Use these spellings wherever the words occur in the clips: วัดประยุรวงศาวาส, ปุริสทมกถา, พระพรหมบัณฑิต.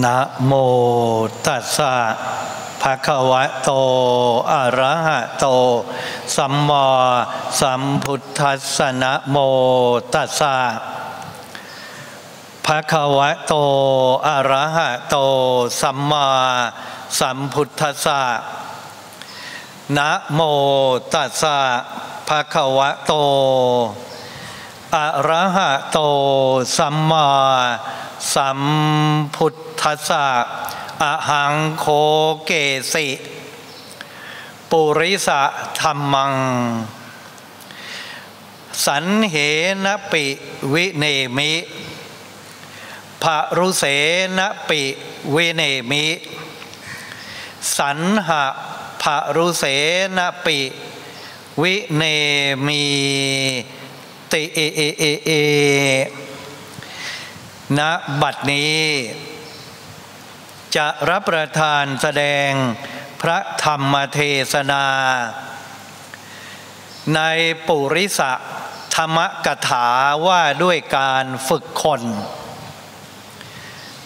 นะโมตัสสะภะคะวะโตอะระหะโตสัมมาสัมพุทธัสสะนะโมตัสสะภะคะวะโตอะระหะโตสัมมาสัมพุทธัสสะนะโมตัสสะภะคะวะโตอะระหะโตสัมมาสัมพุทธัสสะอหังโคเกสิปุริสะธัมมังสันเหนะปิวิเนมิภรุเสนะปิวิเนมิสันหะภรุเสนะปิวิเนมิติเอณบัดนี้จะรับประทานแสดงพระธรรมเทศนาในปุริสธรรมกถาว่าด้วยการฝึกคน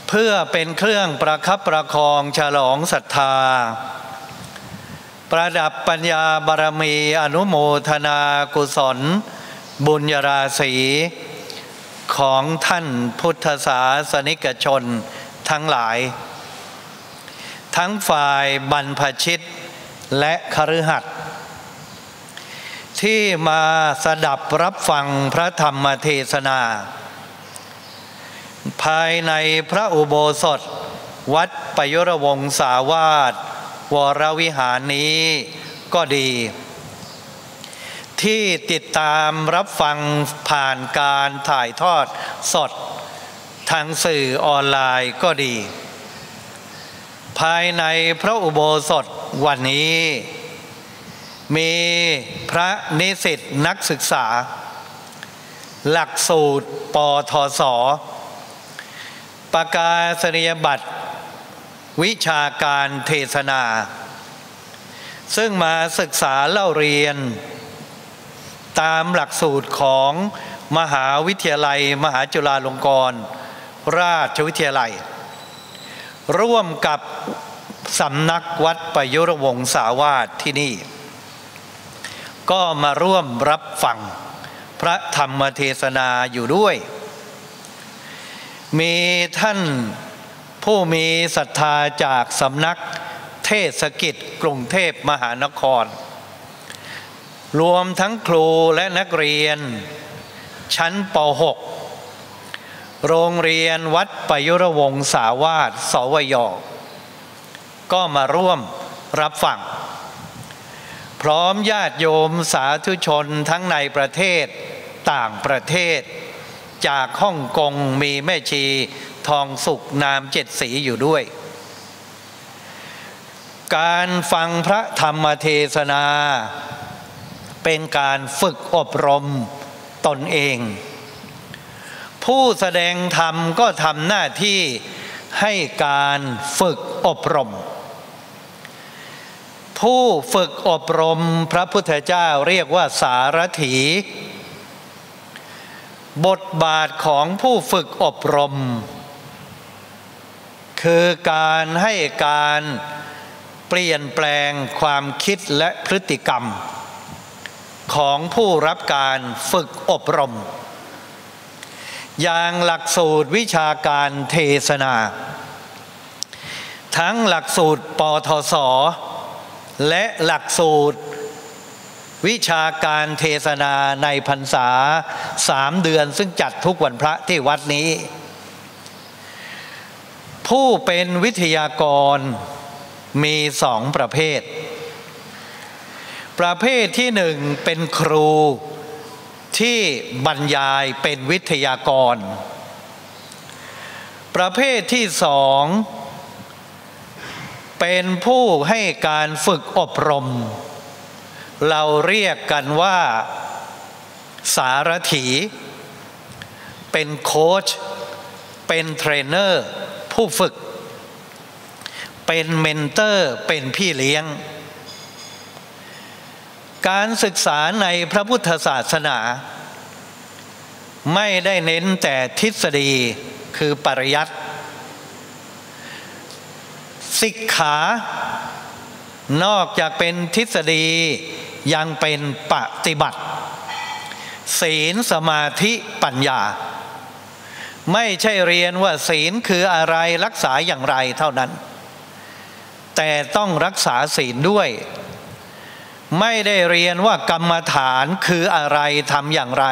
เพื่อเป็นเครื่องประคับประคองฉลองศรัทธาประดับปัญญาบารมีอนุโมทนากุศลบุญญาราศีของท่านพุทธศาสนิกชนทั้งหลายทั้งฝ่ายบรรพชิตและคฤหัสถ์ที่มาสดับรับฟังพระธรรมเทศนาภายในพระอุโบสถวัดปยุรวงศาวาสวรวิหารนี้ก็ดีที่ติดตามรับฟังผ่านการถ่ายทอดสดทางสื่อออนไลน์ก็ดีภายในพระอุโบสถวันนี้มีพระนิสิตนักศึกษาหลักสูตรปทศประกาศนียบัตรวิชาการเทศนาซึ่งมาศึกษาเล่าเรียนตามหลักสูตรของมหาวิทยาลัยมหาจุฬาลงกรณราชวิทยาลัยร่วมกับสำนักวัดปยุรวงศาวาสที่นี่ก็มาร่วมรับฟังพระธรรมเทศนาอยู่ด้วยมีท่านผู้มีศรัทธาจากสำนักเทศกิจกรุงเทพมหานครรวมทั้งครูและนักเรียนชั้นป .6 โรงเรียนวัดปยุรวงศาวาสสวยก็มาร่วมรับฟังพร้อมญาติโยมสาธุชนทั้งในประเทศต่างประเทศจากฮ่องกงมีแม่ชีทองสุขนามเจ็ดสีอยู่ด้วยการฟังพระธรรมเทศนาเป็นการฝึกอบรมตนเองผู้แสดงธรรมก็ทำหน้าที่ให้การฝึกอบรมผู้ฝึกอบรมพระพุทธเจ้าเรียกว่าสารถีบทบาทของผู้ฝึกอบรมคือการให้การเปลี่ยนแปลงความคิดและพฤติกรรมของผู้รับการฝึกอบรมอย่างหลักสูตรวิชาการเทศนาทั้งหลักสูตรปทศและหลักสูตรวิชาการเทศนาในพรรษา3 เดือนซึ่งจัดทุกวันพระที่วัดนี้ผู้เป็นวิทยากรมี2 ประเภทประเภทที่1เป็นครูที่บรรยายเป็นวิทยากรประเภทที่2เป็นผู้ให้การฝึกอบรมเราเรียกกันว่าสารถีเป็นโค้ชเป็นเทรนเนอร์ผู้ฝึกเป็นเมนเตอร์เป็นพี่เลี้ยงการศึกษาในพระพุทธศาสนาไม่ได้เน้นแต่ทฤษฎีคือปริยัติ สิกขานอกจากเป็นทฤษฎียังเป็นปฏิบัติศีลสมาธิปัญญาไม่ใช่เรียนว่าศีลคืออะไรรักษาอย่างไรเท่านั้นแต่ต้องรักษาศีลด้วยไม่ได้เรียนว่ากรรมฐานคืออะไรทำอย่างไร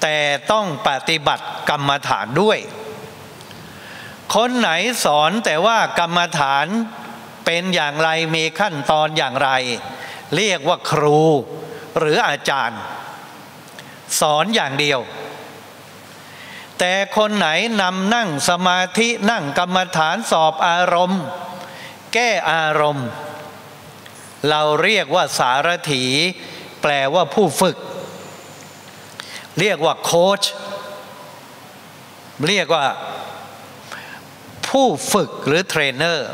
แต่ต้องปฏิบัติกรรมฐานด้วยคนไหนสอนแต่ว่ากรรมฐานเป็นอย่างไรมีขั้นตอนอย่างไรเรียกว่าครูหรืออาจารย์สอนอย่างเดียวแต่คนไหนนำนั่งสมาธินั่งกรรมฐานสอบอารมณ์แก้อารมณ์เราเรียกว่าสารถีแปลว่าผู้ฝึกเรียกว่าโค้ชเรียกว่าผู้ฝึกหรือเทรนเนอร์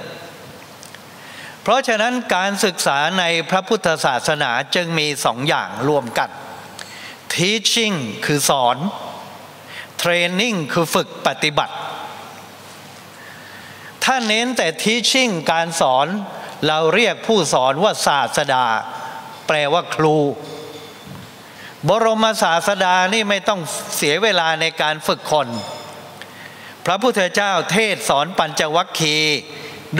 เพราะฉะนั้นการศึกษาในพระพุทธศาสนาจึงมีสองอย่างรวมกัน teaching คือสอน training คือฝึกปฏิบัติถ้าเน้นแต่ teaching การสอนเราเรียกผู้สอนว่าศาสดาแปลว่าครูบรมศาสดานี่ไม่ต้องเสียเวลาในการฝึกคนพระพุทธเจ้าเทศสอนปัญจวัคคีย์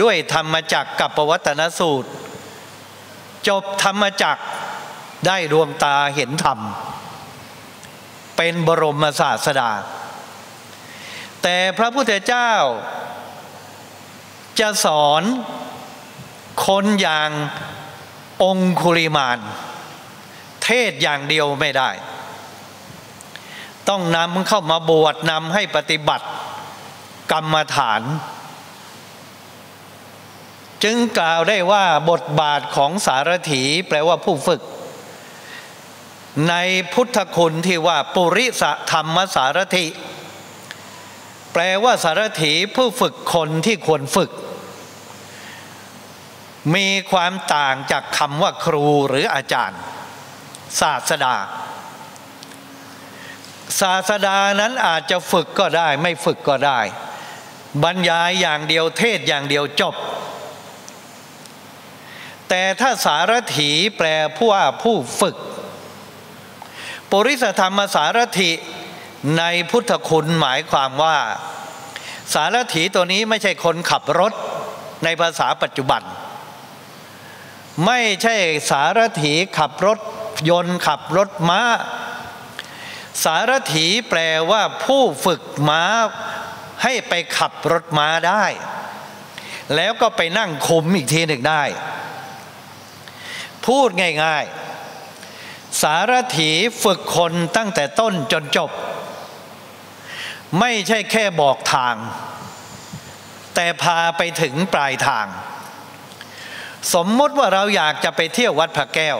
ด้วยธรรมจักรกับปวัตตนสูตรจบธรรมจักรได้ดวงตาเห็นธรรมเป็นบรมศาสดาแต่พระพุทธเจ้าจะสอนคนอย่างองคุลิมานเทศอย่างเดียวไม่ได้ต้องนำเข้ามาบวชนำให้ปฏิบัติกรรมฐานจึงกล่าวได้ว่าบทบาทของสารถีแปลว่าผู้ฝึกในพุทธคุณที่ว่าปุริสธรรมสารถิแปลว่าสารถีผู้ฝึกคนที่ควรฝึกมีความต่างจากคำว่าครูหรืออาจารย์ศาสดาศาสดานั้นอาจจะฝึกก็ได้ไม่ฝึกก็ได้บรรยายอย่างเดียวเทศอย่างเดียวจบแต่ถ้าสารถีแปลว่าผู้ฝึกปุริสธรรมสารถิในพุทธคุณหมายความว่าสารถีตัวนี้ไม่ใช่คนขับรถในภาษาปัจจุบันไม่ใช่สารถีขับรถยนต์ขับรถม้าสารถีแปลว่าผู้ฝึกม้าให้ไปขับรถม้าได้แล้วก็ไปนั่งคุมอีกทีหนึ่งได้พูดง่ายๆสารถีฝึกคนตั้งแต่ต้นจนจบไม่ใช่แค่บอกทางแต่พาไปถึงปลายทางสมมติว่าเราอยากจะไปเที่ยววัดพระแก้ว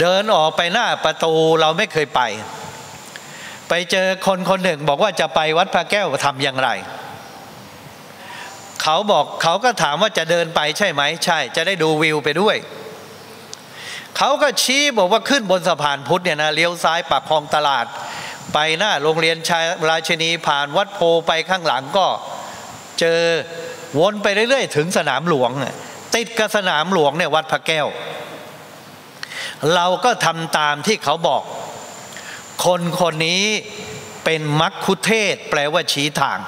เดินออกไปหน้าประตูเราไม่เคยไปเจอคนคนหนึ่งบอกว่าจะไปวัดพระแก้วทำอย่างไรเขาก็ถามว่าจะเดินไปใช่ไหมใช่จะได้ดูวิวไปด้วยเขาก็ชี้บอกว่าขึ้นบนสะพานพุทธเนี่ยนะเลี้ยวซ้ายปากคลองตลาดไปหน้าโรงเรียนราชินีผ่านวัดโพไปข้างหลังก็เจอวนไปเรื่อยๆถึงสนามหลวงติดกับสนามหลวงเนี่ยวัดพระแก้วเราก็ทำตามที่เขาบอกคนคนนี้เป็นมัคคุเทศแปลว่าชี้ทาง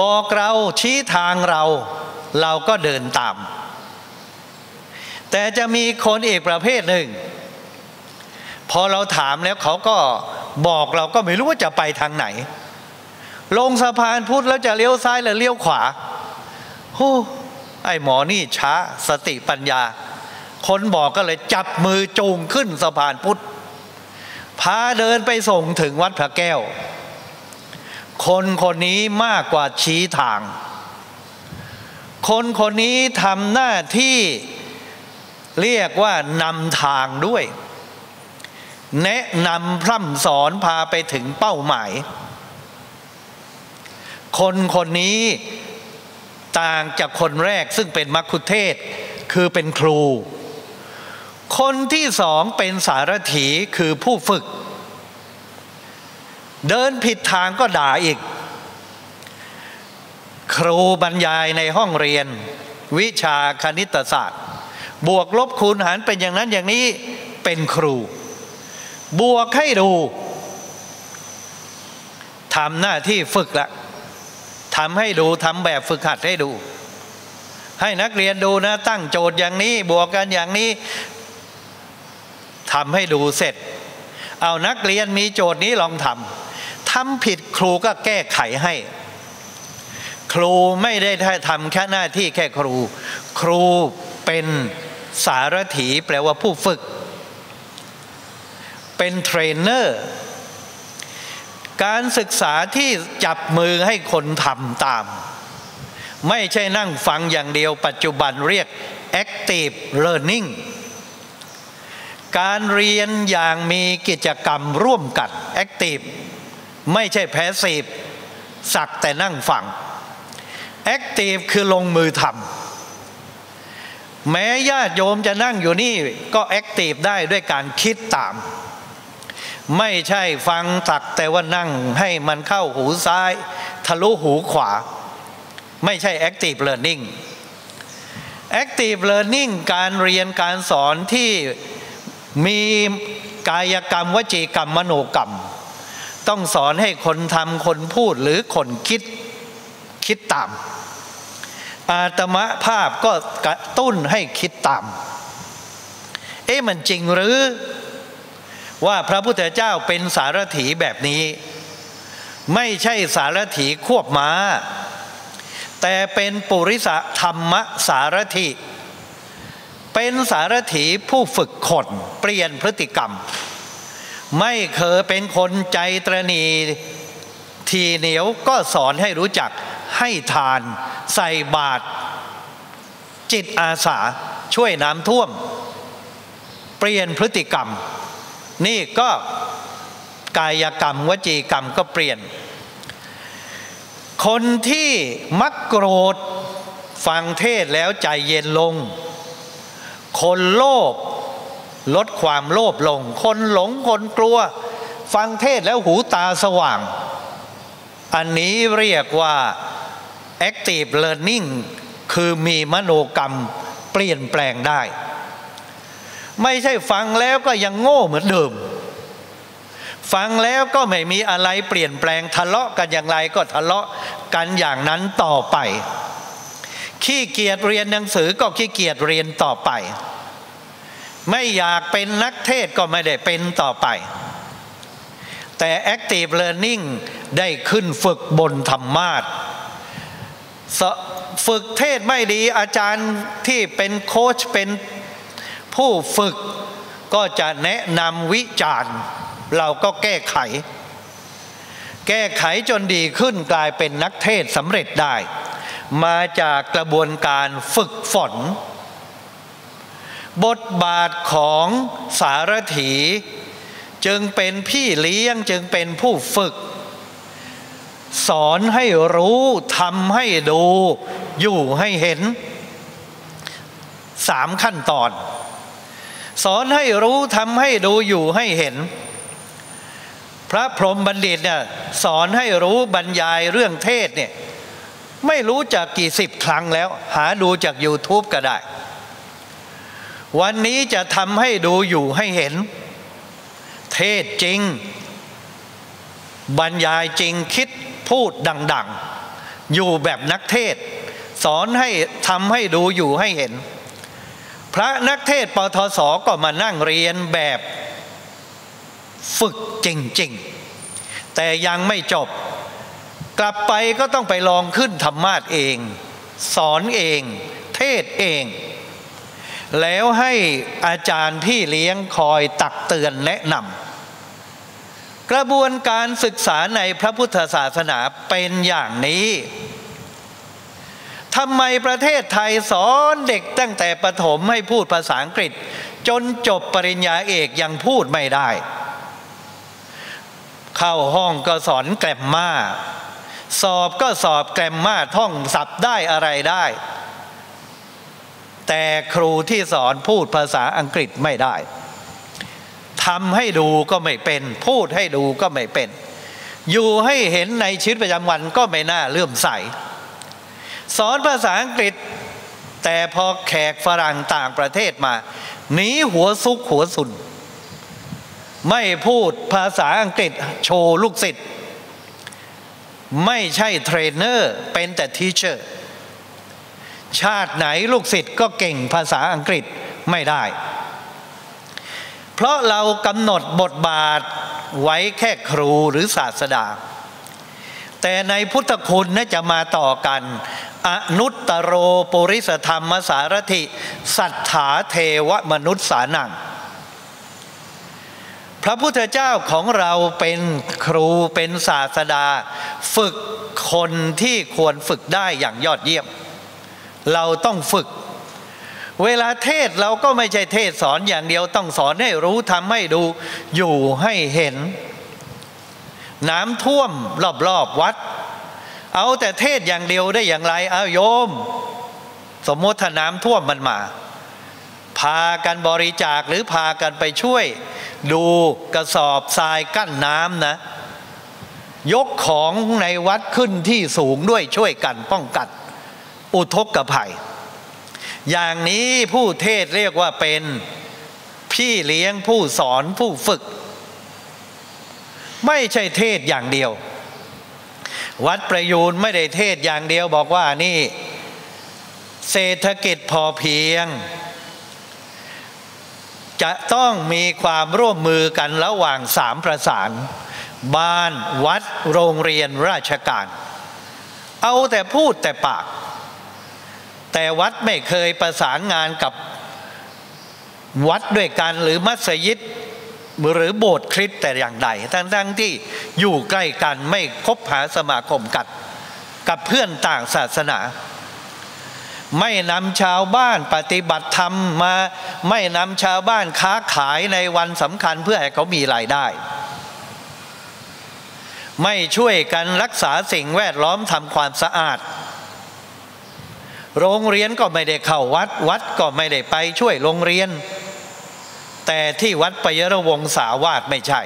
บอกเราชี้ทางเราก็เดินตามแต่จะมีคนอีกประเภทหนึ่งพอเราถามแล้วเขาก็บอกเราก็ไม่รู้ว่าจะไปทางไหนลงสะพานพุทธแล้วจะเลี้ยวซ้ายหรือเลี้ยวขวาโอ้ไอ้หมอนี่ช้าสติปัญญาคนบอกก็เลยจับมือจูงขึ้นสะพานพุทธพาเดินไปส่งถึงวัดพระแก้วคนคนนี้มากกว่าชี้ทางคนคนนี้ทำหน้าที่เรียกว่านำทางด้วยแนะนำพร่ำสอนพาไปถึงเป้าหมายคนคนนี้ต่างจากคนแรกซึ่งเป็นมัคคุเทศคือเป็นครูคนที่สองเป็นสารถีคือผู้ฝึกเดินผิดทางก็ด่าอีก ครูบรรยายในห้องเรียนวิชาคณิตศาสตร์บวกลบคูณหารเป็นอย่างนั้นอย่างนี้เป็นครูบวกให้ดูทำหน้าที่ฝึกละทำให้ดูทำแบบฝึกหัดให้ดูให้นักเรียนดูนะตั้งโจทย์อย่างนี้บวกกันอย่างนี้ทำให้ดูเสร็จเอานักเรียนมีโจทย์นี้ลองทำผิดครูก็แก้ไขให้ครูไม่ได้ทำแค่หน้าที่แค่ครูครูเป็นสารถีแปลว่าผู้ฝึกเป็นเทรนเนอร์การศึกษาที่จับมือให้คนทำตามไม่ใช่นั่งฟังอย่างเดียวปัจจุบันเรียก active learning การเรียนอย่างมีกิจกรรมร่วมกัน active ไม่ใช่ passive สักแต่นั่งฟัง active คือลงมือทำแม้ญาติโยมจะนั่งอยู่นี่ก็ active ได้ด้วยการคิดตามไม่ใช่ฟังสักแต่ว่านั่งให้มันเข้าหูซ้ายทะลุหูขวาไม่ใช่ active learning active learning การเรียนการสอนที่มีกายกรรมวจีกรรมมโนกรรมต้องสอนให้คนทำคนพูดหรือคนคิดตามอาตมภาพก็กระตุ้นให้คิดตามเอ๊ะมันจริงหรือว่าพระพุทธเจ้าเป็นสารถีแบบนี้ไม่ใช่สารถีควบม้าแต่เป็นปุริสธรรมสารถีเป็นสารถีผู้ฝึกคนเปลี่ยนพฤติกรรมไม่เคยเป็นคนใจตระหนี่ทีเหนียวก็สอนให้รู้จักให้ทานใส่บาตรจิตอาสาช่วยน้ำท่วมเปลี่ยนพฤติกรรมนี่ก็กายกรรมวจีกรรมก็เปลี่ยนคนที่มักโกรธฟังเทศแล้วใจเย็นลงคนโลภลดความโลภลงคนหลงคนกลัวฟังเทศแล้วหูตาสว่างอันนี้เรียกว่า active learning คือมีมโนกรรมเปลี่ยนแปลงได้ไม่ใช่ฟังแล้วก็ยังโง่เหมือนเดิมฟังแล้วก็ไม่มีอะไรเปลี่ยนแปลงทะเลาะกันอย่างไรก็ทะเลาะกันอย่างนั้นต่อไปขี้เกียจเรียนหนังสือก็ขี้เกียจเรียนต่อไปไม่อยากเป็นนักเทศก็ไม่ได้เป็นต่อไปแต่ active learning ได้ขึ้นฝึกบนธรรมาสน์ฝึกเทศไม่ดีอาจารย์ที่เป็นโค้ชเป็นผู้ฝึกก็จะแนะนำวิจารณ์เราก็แก้ไขจนดีขึ้นกลายเป็นนักเทศสำเร็จได้มาจากกระบวนการฝึกฝนบทบาทของสารถีจึงเป็นพี่เลี้ยงจึงเป็นผู้ฝึกสอนให้รู้ทำให้ดูอยู่ให้เห็นสามขั้นตอนสอนให้รู้ทำให้ดูอยู่ให้เห็นพระพรหมบัณฑิตเนี่ยสอนให้รู้บรรยายเรื่องเทศเนี่ยไม่รู้จักกี่สิบครั้งแล้วหาดูจาก YouTube ก็ได้วันนี้จะทำให้ดูอยู่ให้เห็นเทศจริงบรรยายจริงคิดพูดดังๆอยู่แบบนักเทศสอนให้ทำให้ดูอยู่ให้เห็นพระนักเทศปทศก็มานั่งเรียนแบบฝึกจริงๆแต่ยังไม่จบกลับไปก็ต้องไปลองขึ้นธรรมาสน์เองสอนเองเทศเองแล้วให้อาจารย์พี่เลี้ยงคอยตักเตือนแนะนำกระบวนการศึกษาในพระพุทธศาสนาเป็นอย่างนี้ทำไมประเทศไทยสอนเด็กตั้งแต่ประถมให้พูดภาษาอังกฤษจนจบปริญญาเอกยังพูดไม่ได้เข้าห้องก็สอนแกรมม่าสอบก็สอบแกรมม่าท่องศัพท์ได้อะไรได้แต่ครูที่สอนพูดภาษาอังกฤษไม่ได้ทำให้ดูก็ไม่เป็นพูดให้ดูก็ไม่เป็นอยู่ให้เห็นในชีวิตประจำวันก็ไม่น่าเลื่อมใส สอนภาษาอังกฤษแต่พอแขกฝรั่งต่างประเทศมาหนีหัวซุกหัวสุนไม่พูดภาษาอังกฤษโชว์ลูกศิษย์ไม่ใช่เทรนเนอร์เป็นแต่ทีเชอร์ชาติไหนลูกศิษย์ก็เก่งภาษาอังกฤษไม่ได้เพราะเรากำหนดบทบาทไว้แค่ครูหรือศาสดาแต่ในพุทธคุณน่าจะมาต่อกันอนุตตโรปุริสธรรมสารถิสัทธาเทวมนุษย์สานังพระพุทธเจ้าของเราเป็นครูเป็นศาสดาฝึกคนที่ควรฝึกได้อย่างยอดเยี่ยมเราต้องฝึกเวลาเทศเราก็ไม่ใช่เทศสอนอย่างเดียวต้องสอนให้รู้ทำให้ดูอยู่ให้เห็นน้ำท่วมรอบๆวัดเอาแต่เทศอย่างเดียวได้อย่างไรเอาโยมสมมติถ้าน้ำท่วมมันมาพากันบริจาคหรือพากันไปช่วยดูกระสอบทรายกั้นน้ำนะยกของในวัดขึ้นที่สูงด้วยช่วยกันป้องกันอุทกภัยอย่างนี้ผู้เทศเรียกว่าเป็นพี่เลี้ยงผู้สอนผู้ฝึกไม่ใช่เทศอย่างเดียววัดประยูนไม่ได้เทศอย่างเดียวบอกว่านี่เศรษฐกิจพอเพียงจะต้องมีความร่วมมือกันระหว่างสามประสานบ้านวัดโรงเรียนราชการเอาแต่พูดแต่ปากแต่วัดไม่เคยประสานงานกับวัดด้วยกันหรือมัสยิดหรือโบสถ์คริสต์แต่อย่างใดทั้งที่อยู่ใกล้กันไม่คบหาสมาคมกันกับเพื่อนต่างศาสนาไม่นำชาวบ้านปฏิบัติธรรมมาไม่นำชาวบ้านค้าขายในวันสำคัญเพื่อให้เขามีรายได้ไม่ช่วยกันรักษาสิ่งแวดล้อมทำความสะอาดโรงเรียนก็ไม่ได้เข้าวัดวัดก็ไม่ได้ไปช่วยโรงเรียนแต่ที่วัดปยรวงศาวาสไม่ใช่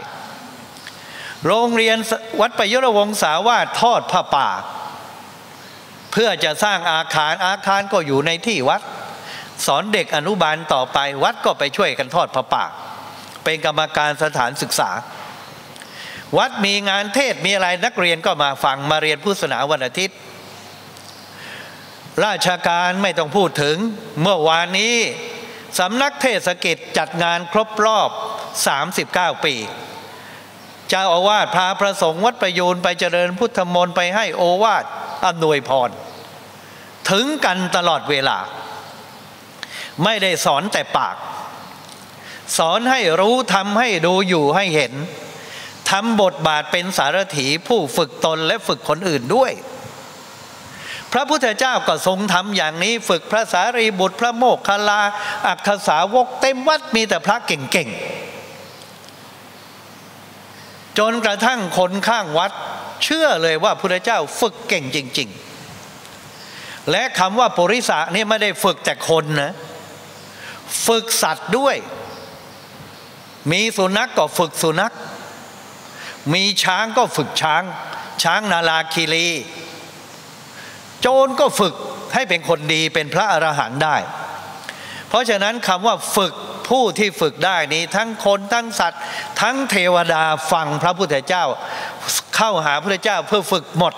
โรงเรียนวัดปยรวงศาวาสทอดผ้าป่าเพื่อจะสร้างอาคารอาคารก็อยู่ในที่วัดสอนเด็กอนุบาลต่อไปวัดก็ไปช่วยกันทอดผ้าป่าเป็นกรรมการสถานศึกษาวัดมีงานเทศมีอะไรนักเรียนก็มาฟังมาเรียนพุทธศาสนาวันอาทิตย์ราชการไม่ต้องพูดถึงเมื่อวานนี้สำนักเทศกิจจัดงานครบรอบ39ปีเจ้าอาวาสพาพระสงฆ์วัดประยูนไปเจริญพุทธมนต์ไปให้โอวาทอำนวยพรถึงกันตลอดเวลาไม่ได้สอนแต่ปากสอนให้รู้ทำให้ดูอยู่ให้เห็นทำบทบาทเป็นสารถีผู้ฝึกตนและฝึกคนอื่นด้วยพระพุทธเจ้าก็ทรงทำอย่างนี้ฝึกพระสารีบุตรพระโมคคัลลาอักขสาวกเต็มวัดมีแต่พระเก่งๆจนกระทั่งคนข้างวัดเชื่อเลยว่าพระพุทธเจ้าฝึกเก่งจริงๆและคำว่าปุริสะนี่ไม่ได้ฝึกแต่คนนะฝึกสัตว์ด้วยมีสุนัขก็ฝึกสุนัขมีช้างก็ฝึกช้างช้างนาลาคีรีโจรก็ฝึกให้เป็นคนดีเป็นพระอรหันต์ได้เพราะฉะนั้นคำว่าฝึกผู้ที่ฝึกได้นี้ทั้งคนทั้งสัตว์ทั้งเทวดาฟังพระพุทธเจ้าเข้าหาพระเจ้าเพื่อฝึกหมด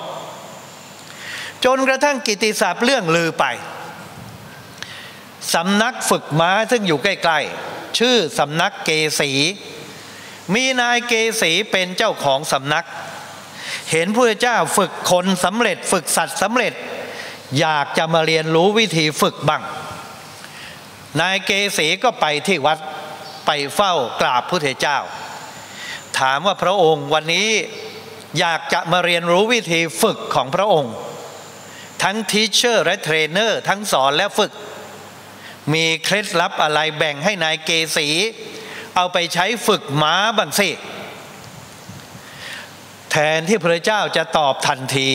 จนกระทั่งกิตติศัพท์เรื่องลือไปสำนักฝึกม้าซึ่งอยู่ใกล้ๆชื่อสำนักเกสีมีนายเกสีเป็นเจ้าของสำนักเห็นพระเจ้าฝึกคนสำเร็จฝึกสัตว์สำเร็จอยากจะมาเรียนรู้วิธีฝึกบ้างนายเกษีก็ไปที่วัดไปเฝ้ากราบพระเจ้าถามว่าพระองค์วันนี้อยากจะมาเรียนรู้วิธีฝึกของพระองค์ทั้งทีเชอร์และเทรนเนอร์ทั้งสอนและฝึกมีเคล็ดลับอะไรแบ่งให้นายเกษีเอาไปใช้ฝึกม้าบ้างสิแทนที่พระเจ้าจะตอบทันที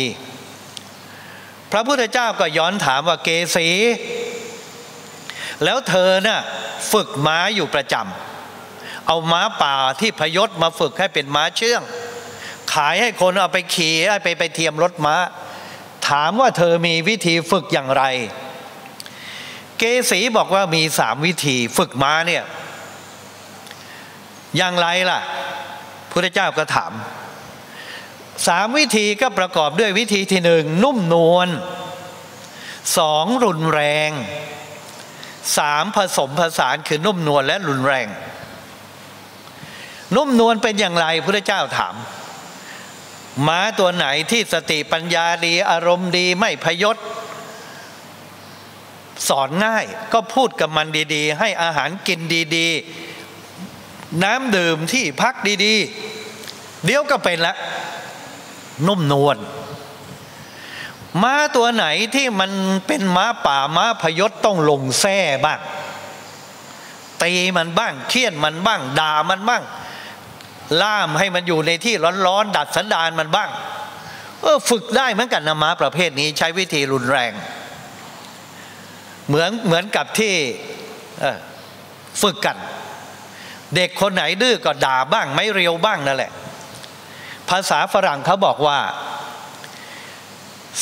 พระพุทธเจ้าก็ย้อนถามว่าเกสีแล้วเธอน่ะฝึกม้าอยู่ประจำเอาม้าป่าที่พยศมาฝึกให้เป็นม้าเชื่องขายให้คนเอาไปขี่ไปเทียมรถม้า ถามว่าเธอมีวิธีฝึกอย่างไรเกสีบอกว่ามี3วิธีฝึกม้าเนี่ยอย่างไรล่ะพระเจ้าก็ถาม3วิธีก็ประกอบด้วยวิธีที่หนึ่งนุ่มนวล2รุนแรง3ผสมผสานคือนุ่มนวลและรุนแรงนุ่มนวลเป็นอย่างไรพระเจ้าถามม้าตัวไหนที่สติปัญญาดีอารมณ์ดีไม่พยศสอนง่ายก็พูดกับมันดีๆให้อาหารกินดีๆน้ำดื่มที่พักดีๆเดี๋ยวก็เป็นละนุ่มนวลม้าตัวไหนที่มันเป็นม้าป่าม้าพยศต้องลงแส้บ้างตีมันบ้างเคี่ยนมันบ้างด่ามันบ้างล่ามให้มันอยู่ในที่ร้อนๆดัดสันดานมันบ้างฝึกได้เหมือนกันนะม้าประเภทนี้ใช้วิธีรุนแรงเหมือนกับที่ฝึกกันเด็กคนไหนดื้อก็ด่าบ้างไม่เรียวบ้างนั่นแหละภาษาฝรั่งเขาบอกว่า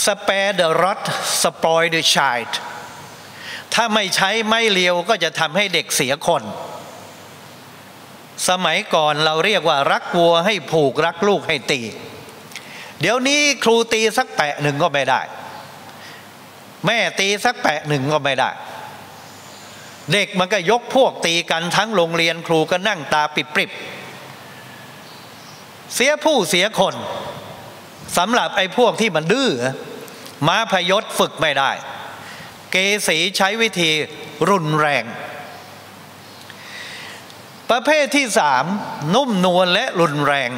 spare the rod spoil the child ถ้าไม่ใช้ไม่เรียวก็จะทำให้เด็กเสียคนสมัยก่อนเราเรียกว่ารักวัวให้ผูกรักลูกให้ตีเดี๋ยวนี้ครูตีสักแปะหนึ่งก็ไม่ได้แม่ตีสักแปะหนึ่งก็ไม่ได้เด็กมันก็ยกพวกตีกันทั้งโรงเรียนครูก็นั่งตาปริบๆเสียผู้เสียคนสำหรับไอ้พวกที่มันดื้อม้าพยศฝึกไม่ได้เกสีใช้วิธีรุนแรงประเภทที่3นุ่มนวลและรุนแรง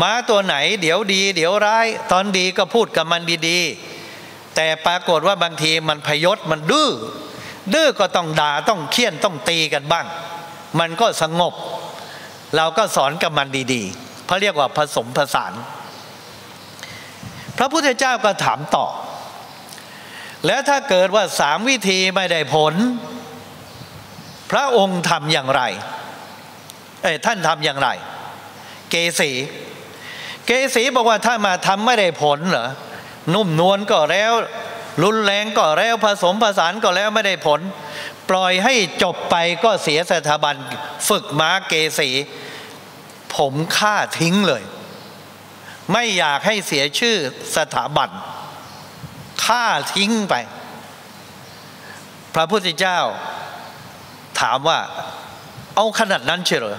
ม้าตัวไหนเดี๋ยวดีเดี๋ยวร้ายตอนดีก็พูดกับมันดีๆแต่ปรากฏว่าบางทีมันพยศมันดื้อก็ต้องด่าต้องเคี่ยนต้องตีกันบ้างมันก็สงบเราก็สอนกับมันดีๆเขาเรียกว่าผสมผสานพระพุทธเจ้าก็ถามต่อแล้วถ้าเกิดว่า3วิธีไม่ได้ผลพระองค์ทำอย่างไรท่านทำอย่างไรเกสีบอกว่าถ้ามาทำไม่ได้ผลเหรอนุ่มนวลก็แล้วรุนแรงก็แล้วผสมผสานก็แล้วไม่ได้ผลปล่อยให้จบไปก็เสียสถาบันฝึกม้าเกสีผมฆ่าทิ้งเลยไม่อยากให้เสียชื่อสถาบันฆ่าทิ้งไปพระพุทธเจ้าถามว่าเอาขนาดนั้นเชียวเหรอ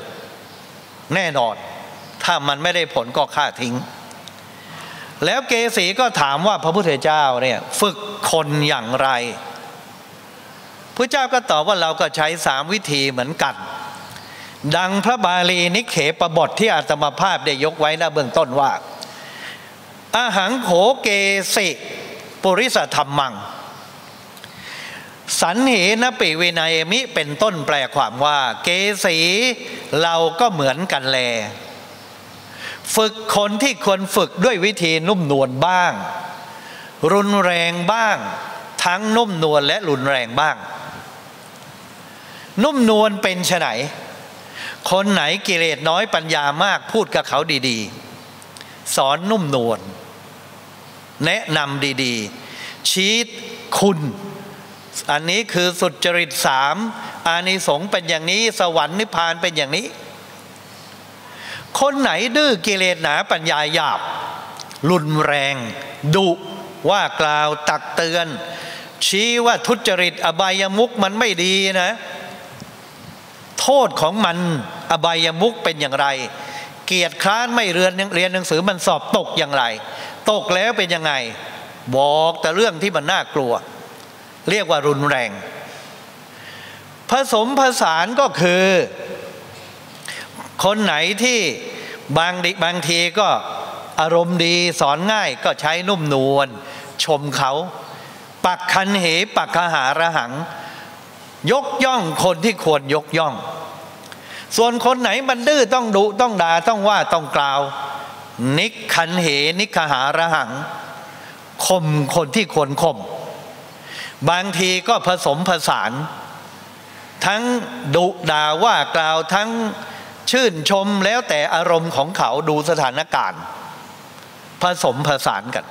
แน่นอนถ้ามันไม่ได้ผลก็ฆ่าทิ้งแล้วเกสีก็ถามว่าพระพุทธเจ้าเนี่ยฝึกคนอย่างไรพระเจ้าก็ตอบว่าเราก็ใช้3วิธีเหมือนกันดังพระบาลีนิเขปบทที่อาตมาภาพได้ยกไว้นะเบื้องต้นว่าอหังโขเกสิปุริสธรรมังสันเหนปิเวนัยมิเป็นต้นแปลความว่าเกสีเราก็เหมือนกันแลฝึกคนที่ควรฝึกด้วยวิธีนุ่มนวลบ้างรุนแรงบ้างทั้งนุ่มนวลและรุนแรงบ้างนุ่มนวลเป็นไฉนคนไหนกิเลสน้อยปัญญามากพูดกับเขาดีๆสอนนุ่มนวลแนะนำดีๆชี้คุณอันนี้คือสุจริต3อานิสงส์เป็นอย่างนี้สวรรค์นิพพานเป็นอย่างนี้คนไหนดื้อกิเลสหนาปัญญาหยาบรุนแรงดุว่ากล่าวตักเตือนชี้ว่าทุจริตอบายมุขมันไม่ดีนะโทษของมันอบายมุขเป็นอย่างไรเกียรติคร้านไม่เรียนหนังสือมันสอบตกอย่างไรตกแล้วเป็นยังไงบอกแต่เรื่องที่มันน่ากลัวเรียกว่ารุนแรงผสมผสานก็คือคนไหนที่บางทีก็อารมณ์ดีสอนง่ายก็ใช้นุ่มนวลชมเขาปักคันเหปักขหาระหังยกย่องคนที่ควรยกย่องส่วนคนไหนมันดื้อต้องดุต้องด่าต้องว่าต้องกล่าวนิคันเหนิขหาระหังข่มคนที่ควรข่มบางทีก็ผสมผสานทั้งดุด่าว่ากล่าวทั้งชื่นชมแล้วแต่อารมณ์ของเขาดูสถานการณ์ผสมผสานกัน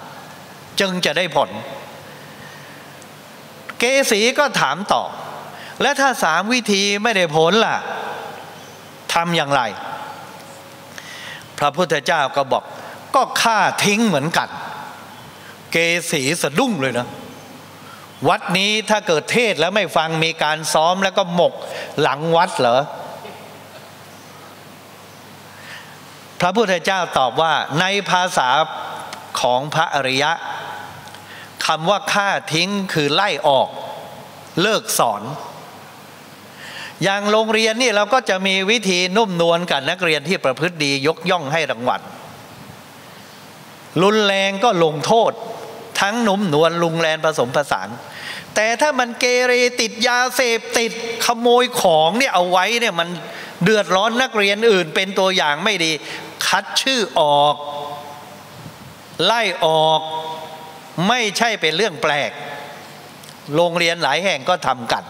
จึงจะได้ผลเกสีก็ถามต่อและถ้าสามวิธีไม่ได้ผลล่ะทำอย่างไรพระพุทธเจ้าก็บอกก็ฆ่าทิ้งเหมือนกันเกสีสะดุ้งเลยนะวัดนี้ถ้าเกิดเทศแล้วไม่ฟังมีการซ้อมแล้วก็หมกหลังวัดเหรอพระพุทธเจ้าตอบว่าในภาษาของพระอริยะคำว่าฆ่าทิ้งคือไล่ออกเลิกสอนอย่างโรงเรียนนี่เราก็จะมีวิธีนุ่มนวลกับ นักเรียนที่ประพฤติดียกย่องให้รางวัลรุนแรงก็ลงโทษทั้งนุ่มนวลรุนแรงผสมผสานแต่ถ้ามันเกเรติดยาเสพติดขโมยของเนี่ยเอาไว้เนี่ยมันเดือดร้อนนักเรียนอื่นเป็นตัวอย่างไม่ดีคัดชื่อออกไล่ออกไม่ใช่เป็นเรื่องแปลกโรงเรียนหลายแห่งก็ทำกัน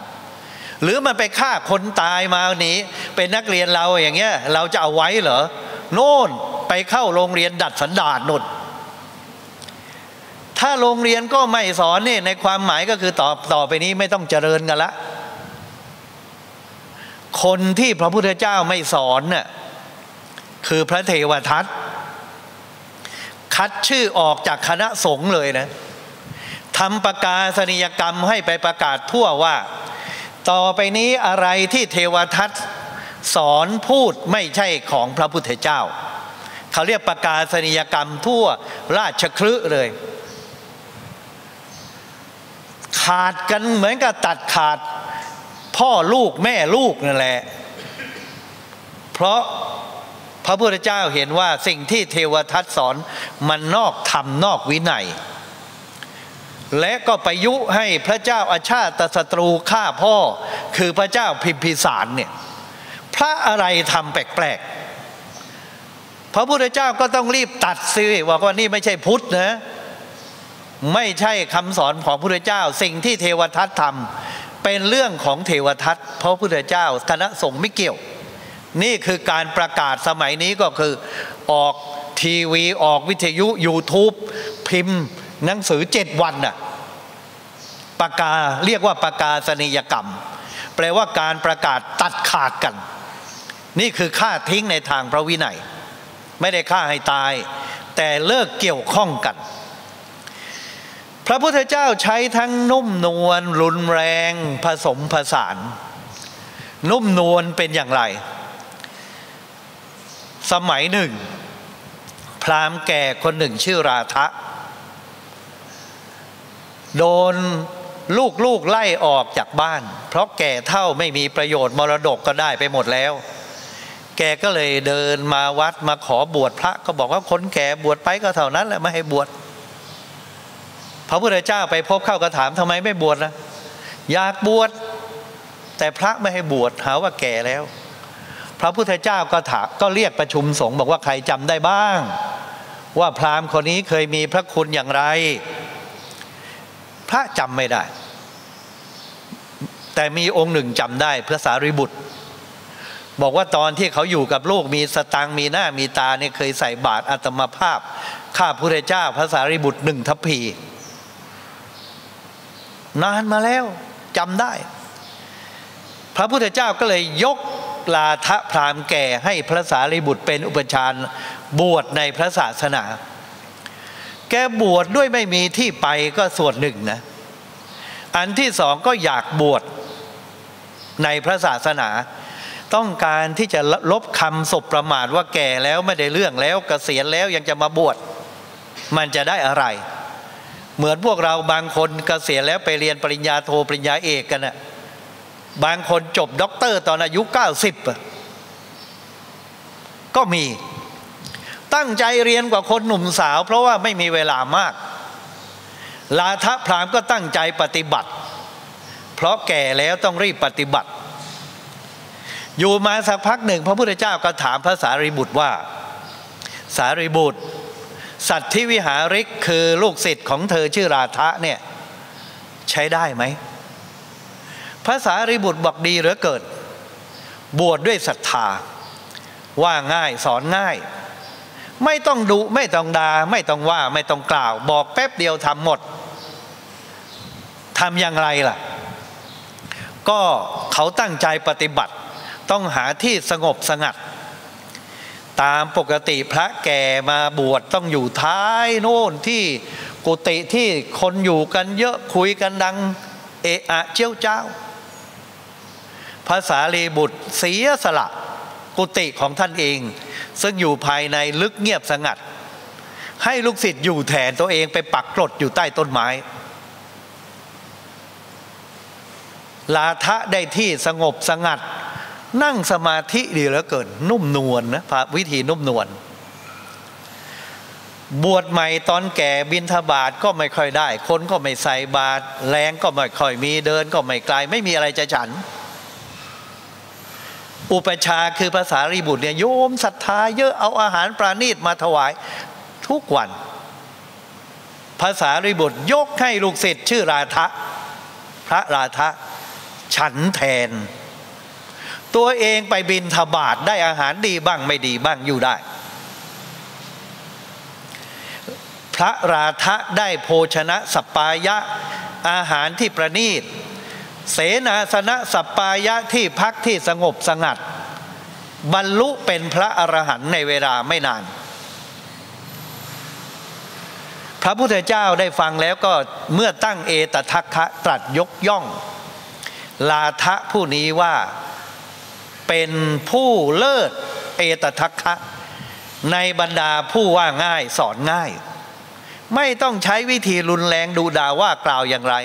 หรือมันไปฆ่าคนตายมาหนีเป็นนักเรียนเราอย่างเงี้ยเราจะเอาไว้เหรอโน่นไปเข้าโรงเรียนดัดสันดานหนุนถ้าโรงเรียนก็ไม่สอนนี่ในความหมายก็คือต่อไปนี้ไม่ต้องเจริญกันละคนที่พระพุทธเจ้าไม่สอนน่ะคือพระเทวทัตคัดชื่อออกจากคณะสงฆ์เลยนะทำประกาศนียกรรมให้ไปประกาศทั่วว่าต่อไปนี้อะไรที่เทวทัตสอนพูดไม่ใช่ของพระพุทธเจ้าเขาเรียกประกาศนียกรรมทั่วราชคฤห์เลยขาดกันเหมือนกับตัดขาดพ่อลูกแม่ลูกนั่นแหละเพราะพระพุทธเจ้าเห็นว่าสิ่งที่เทวทัตสอนมันนอกธรรมนอกวินัยและก็ประยุให้พระเจ้าอาชาติศัตรูฆ่าพ่อคือพระเจ้าพิมพิสารเนี่ยพระอะไรทำแปลกๆพระพุทธเจ้าก็ต้องรีบตัดสิว่านี่ไม่ใช่พุทธนะไม่ใช่คำสอนของพระพุทธเจ้าสิ่งที่เทวทัตทำเป็นเรื่องของเทวทัตเพราะพระพุทธเจ้าคณะสงฆ์ไม่เกี่ยวนี่คือการประกาศสมัยนี้ก็คือออกทีวีออกวิทยุ YouTube พิมพ์หนังสือ7วันน่ะประกาศเรียกว่าประกาศนียกรรมแปลว่าการประกาศตัดขาดกันนี่คือฆ่าทิ้งในทางพระวินัยไม่ได้ฆ่าให้ตายแต่เลิกเกี่ยวข้องกันพระพุทธเจ้าใช้ทั้งนุ่มนวลรุนแรงผสมผสานนุ่มนวลเป็นอย่างไรสมัยหนึ่งพราหมณ์แก่คนหนึ่งชื่อราธะโดนลูกไล่ออกจากบ้านเพราะแก่เท่าไม่มีประโยชน์มรดกก็ได้ไปหมดแล้วแกก็เลยเดินมาวัดมาขอบวชพระก็บอกว่าคนแก่บวชไปก็เท่านั้นแหละไม่ให้บวชพระพุทธเจ้าไปพบเข้าก็ถามทำไมไม่บวชล่ะอยากบวชแต่พระไม่ให้บวชหาว่าแก่แล้วพระพุทธเจ้าก็ถามก็เรียกประชุมสงฆ์บอกว่าใครจำได้บ้างว่าพราหมณ์คนนี้เคยมีพระคุณอย่างไรพระจำไม่ได้แต่มีองค์หนึ่งจำได้พระสารีบุตรบอกว่าตอนที่เขาอยู่กับลูกมีสตังมีหน้ามีตาเนี่ยเคยใส่บาตรอาตมภาพข้าพุทธเจ้าพระสารีบุตร1 ทัพพีนานมาแล้วจำได้พระพุทธเจ้าก็เลยยกราธะพราหมณ์แก่ให้พระสารีบุตรเป็นอุปชฌาย์บวชในพระศาสนาแกบวชด้วยไม่มีที่ไปก็ส่วนหนึ่งนะอันที่สองก็อยากบวชในพระศาสนาต้องการที่จะลบคำสบประมาทว่าแก่แล้วไม่ได้เรื่องแล้วเกษียณแล้วยังจะมาบวชมันจะได้อะไรเหมือนพวกเราบางคนเกษียณแล้วไปเรียนปริญญาโทปริญญาเอกกันนะบางคนจบด็อกเตอร์ตอนอายุ90ก็มีตั้งใจเรียนกว่าคนหนุ่มสาวเพราะว่าไม่มีเวลามากราธะพราหมณ์ก็ตั้งใจปฏิบัติเพราะแก่แล้วต้องรีบปฏิบัติอยู่มาสักพักหนึ่งพระพุทธเจ้าก็ถามพระสารีบุตรว่าสารีบุตรสัตธิวิหาริกคือลูกศิษย์ของเธอชื่อราธะเนี่ยใช้ได้ไหมพระสารีบุตรบอกดีเหลือเกินบวชด้วยศรัทธาว่าง่ายสอนง่าย ไม่ต้องดุไม่ต้องด่าไม่ต้องว่าไม่ต้องกล่าวบอกแป๊บเดียวทำหมดทำอย่างไรล่ะก็เขาตั้งใจปฏิบัติต้องหาที่สงบสงัดตามปกติพระแก่มาบวชต้องอยู่ท้ายโน่นที่กุฏิที่คนอยู่กันเยอะคุยกันดังเอะอะเจียวเจ้าพระสารีบุตรเสียสละกุฏิของท่านเองซึ่งอยู่ภายในลึกเงียบสงัดให้ลูกศิษย์อยู่แทนตัวเองไปปักกรดอยู่ใต้ต้นไม้ลาทะได้ที่สงบสงัดนั่งสมาธิดีเหลือเกินนุ่มนวลนะพระวิธีนุ่มนวลบวชใหม่ตอนแก่บิณฑบาตก็ไม่ค่อยได้คนก็ไม่ใส่บาตรแรงก็ไม่ค่อยมีเดินก็ไม่ไกลไม่มีอะไรจะฉันอุปชาคือพระสารีบุตรเนี่ยโยมศรัทธาเยอะเอาอาหารปราณีตมาถวายทุกวันพระสารีบุตรยกให้ลูกศิษย์ชื่อราทะพระราทะฉันแทนตัวเองไปบิณฑบาตได้อาหารดีบ้างไม่ดีบ้างอยู่ได้พระราทะได้โภชนะสัปปายะอาหารที่ประณีตเสนาสนะสัปปายะที่พักที่สงบสงัดบรรลุเป็นพระอรหันต์ในเวลาไม่นานพระพุทธเจ้าได้ฟังแล้วก็เมื่อตั้งเอตทัคคะตรัสยกย่องลาทะผู้นี้ว่าเป็นผู้เลิศเอตทัคคะในบรรดาผู้ว่าง่ายสอนง่ายไม่ต้องใช้วิธีรุนแรงดูด่าว่ากล่าวอย่างไร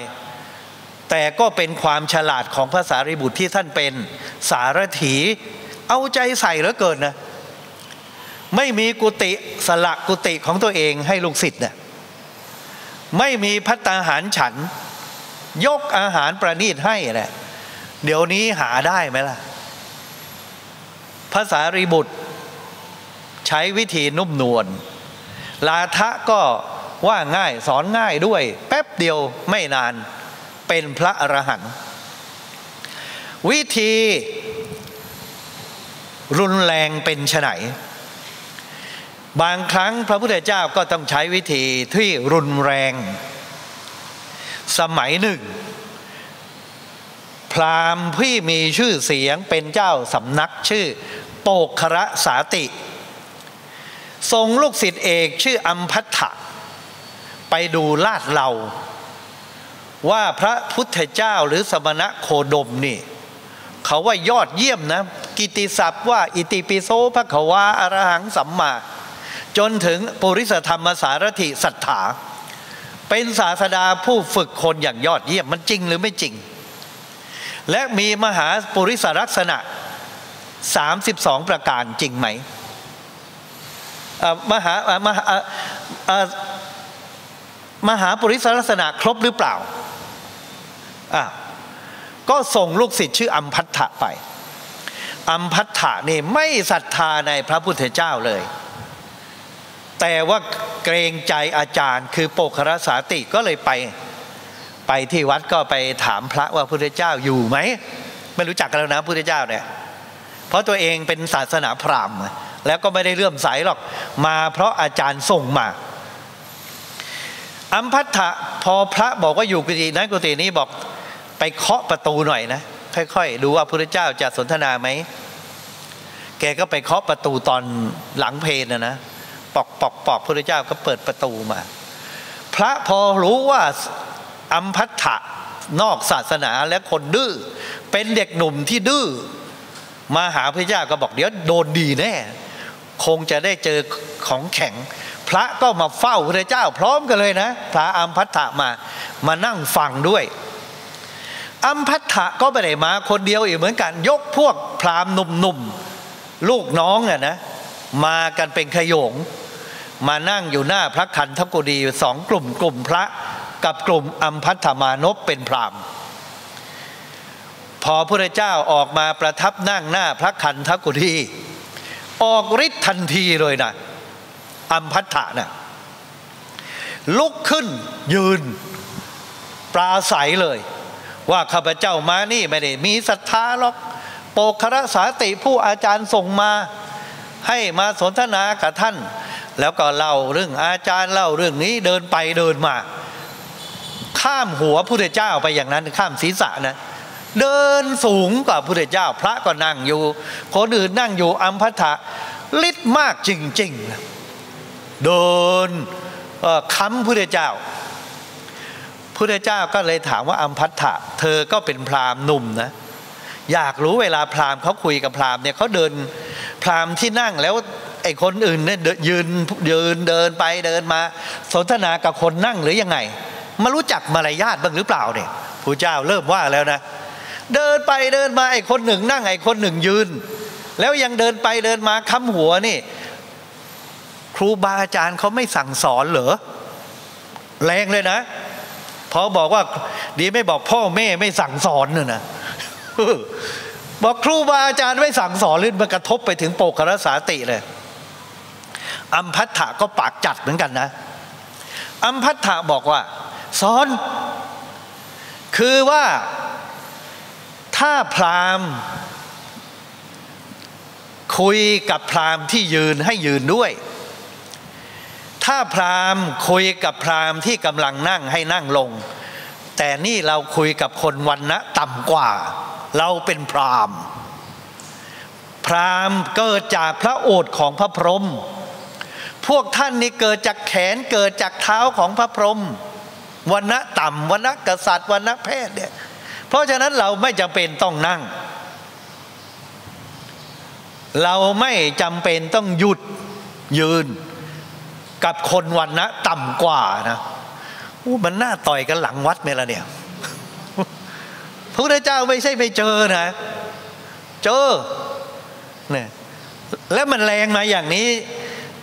แต่ก็เป็นความฉลาดของพระสารีบุตรที่ท่านเป็นสารถีเอาใจใส่เหลือเกินนะไม่มีกุฏิสละกุฏิของตัวเองให้ลูกศิษย์เนี่ยไม่มีภัตตาหารฉันยกอาหารประณีตให้แหละเดี๋ยวนี้หาได้ไหมล่ะพระสารีบุตรใช้วิธีนุ่มนวลลาทะก็ว่าง่ายสอนง่ายด้วยแป๊บเดียวไม่นานเป็นพระอรหันต์วิธีรุนแรงเป็นไฉนบางครั้งพระพุทธเจ้าก็ต้องใช้วิธีที่รุนแรงสมัยหนึ่งพราหมณ์ที่มีชื่อเสียงเป็นเจ้าสำนักชื่อโปคระสาติทรงลูกศิษย์เอกชื่ออัมพัทธะไปดูลาดเหลาว่าพระพุทธเจ้าหรือสมณะโคดมนี่เขาว่ายอดเยี่ยมนะกิติศัพท์ว่าอิติปิโสภควาอรหังสัมมาจนถึงปุริสธรรมสารถิสัทธาเป็นศาสดาผู้ฝึกคนอย่างยอดเยี่ยมมันจริงหรือไม่จริงและมีมหาปุริสลักษณะ32ประการจริงไหมมหาปุริสลักษณะครบหรือเปล่าก็ส่งลูกศิษย์ชื่ออัมพัทธะไปอัมพัทธะนี่ไม่ศรัทธาในพระพุทธเจ้าเลยแต่ว่าเกรงใจอาจารย์คือโปคระสาติก็เลยไปที่วัดก็ไปถามพระว่าพระพุทธเจ้าอยู่ไหมไม่รู้จักกันแล้วนะพระพุทธเจ้าเนี่ยเพราะตัวเองเป็นศาสนาพราหมณ์แล้วก็ไม่ได้เลื่อมใสหรอกมาเพราะอาจารย์ส่งมาอัมพัทธะพอพระบอกว่าอยู่กุฏินั้นกุฏินี้บอกไปเคาะประตูหน่อยนะค่อยๆดูว่าพระพุทธเจ้าจะสนทนาไหมแกก็ไปเคาะประตูตอนหลังเพลนะปอกปอกปอกพระพุทธเจ้าก็เปิดประตูมาพระพอรู้ว่าอัมพัทธะนอกศาสนาและคนดื้อเป็นเด็กหนุ่มที่ดื้อมาหาพระเจ้าก็บอกเดี๋ยวโดนดีแน่คงจะได้เจอของแข็งพระก็มาเฝ้าพระเจ้าพร้อมกันเลยนะพระอัมพัทธะมานั่งฟังด้วยอัมพัทธะก็ไม่ได้มาคนเดียวอีกเหมือนกันยกพวกพราหมณ์หนุ่มๆลูกน้องนะมากันเป็นขโยงมานั่งอยู่หน้าพระคันธกุฎีสองกลุ่มพระกับกลุ่มอัมพัทธมานพเป็นพราหมณ์พอพระเจ้าออกมาประทับนั่งหน้าพระคันธกุฎีออกฤทธิ์ทันทีเลยนะอัมพัทธะนะลุกขึ้นยืนปราศัยเลยว่าข้าพเจ้ามานี่ไม่ได้มีศรัทธาหรอกโปคระสาติผู้อาจารย์ส่งมาให้มาสนทนากับท่าน แล้วก็เล่าเรื่องอาจารย์เล่าเรื่องนี้เดินไปเดินมาข้ามหัวพระพุทธเจ้าไปอย่างนั้นข้ามศีรษะนะเดินสูงกว่าพระพุทธเจ้าพระก็นั่งอยู่คนอื่นนั่งอยู่อัมพัทธะฤทธิ์มากจริงๆเดินค้ำพระพุทธเจ้าพระพุทธเจ้าก็เลยถามว่าอัมพัทธะเธอก็เป็นพราหมณ์หนุ่มนะอยากรู้เวลาพราหมณ์เขาคุยกับพราหมณ์เนี่ยเขาเดินพราหมณ์ที่นั่งแล้วไอ้คนอื่นเนี่ยยืนเดินไปเดินมาสนทนากับคนนั่งหรือยังไงมารู้จักมารยาทบ้างหรือเปล่าเนี่ยพระเจ้าเริ่มว่าแล้วนะเดินไปเดินมาไอ้คนหนึ่งนั่งไอ้คนหนึ่งยืนแล้วยังเดินไปเดินมาค้ำหัวนี่ครูบาอาจารย์เขาไม่สั่งสอนเหรอแรงเลยนะพอบอกว่าดีไม่บอกพ่อแม่ไม่สั่งสอนเนี่ยนะบอกครูบาอาจารย์ไม่สั่งสอนลื่นมากระทบไปถึงโปกรสาติเลยอัมพัทธะก็ปากจัดเหมือนกันนะอัมพัทธะบอกว่าสอนคือว่าถ้าพราหมณ์คุยกับพราหมณ์ที่ยืนให้ยืนด้วยถ้าพราหมณ์คุยกับพราหมณ์ที่กำลังนั่งให้นั่งลงแต่นี่เราคุยกับคนวรรณะต่ำกว่าเราเป็นพราหมณ์พราหมณ์เกิดจากพระโอษฐ์ของพระพรหมพวกท่านนี่เกิดจากแขนเกิดจากเท้าของพระพรหมวรรณะต่ำวรรณะกษัตริย์วรรณะแพทย์เนี่ยเพราะฉะนั้นเราไม่จำเป็นต้องนั่งเราไม่จำเป็นต้องหยุดยืนกับคนวรรณะต่ำกว่านะมันน่าต่อยกันหลังวัดไหมล่ะเนี่ยพระพุทธเจ้าไม่ใช่ไปเจอนะเจอเนี่ยแล้วมันแรงมาอย่างนี้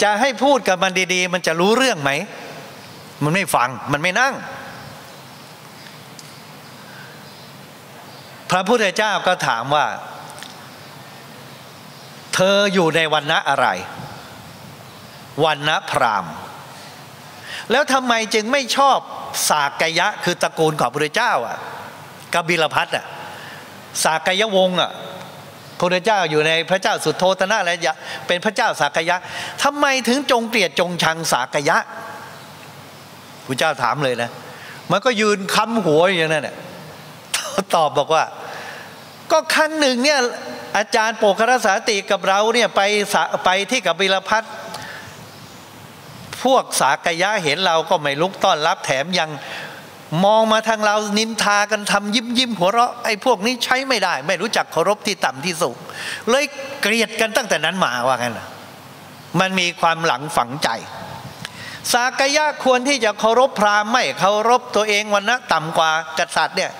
จะให้พูดกับมันดีๆมันจะรู้เรื่องไหมมันไม่ฟังมันไม่นั่งพระพุทธเจ้าก็ถามว่าเธออยู่ในวรรณะอะไรวรรณะพราหมณ์แล้วทำไมจึงไม่ชอบศากยะคือตระกูลของพระพุทธเจ้าอ่ะกบิลพัสอ่ะศากยวงศ์อ่ะพระพุทธเจ้าอยู่ในพระเจ้าสุโธทนะและเป็นพระเจ้าศากยะทำไมถึงจงเกลียดจงชังศากยะพระเจ้าถามเลยนะมันก็ยืนค้ำหัวอย่างนั้นน่ะตอบบอกว่าก็ครั้งหนึ่งเนี่ยอาจารย์โปกรสาติกับเราเนี่ยไปที่กบิลพัสพวกศากยะเห็นเราก็ไม่ลุกต้อนรับแถมยังมองมาทางเรานินทากันทำยิ้มหัวเราะไอ้พวกนี้ใช้ไม่ได้ไม่รู้จักเคารพที่ต่ำที่สูงเลยเกลียดกันตั้งแต่นั้นมาว่างั้นมันมีความหลังฝังใจศากยะควรที่จะเคารพพราหมณ์ไม่เคารพตัวเองวรรณะต่ำกว่ากษัตริย์เนี่ย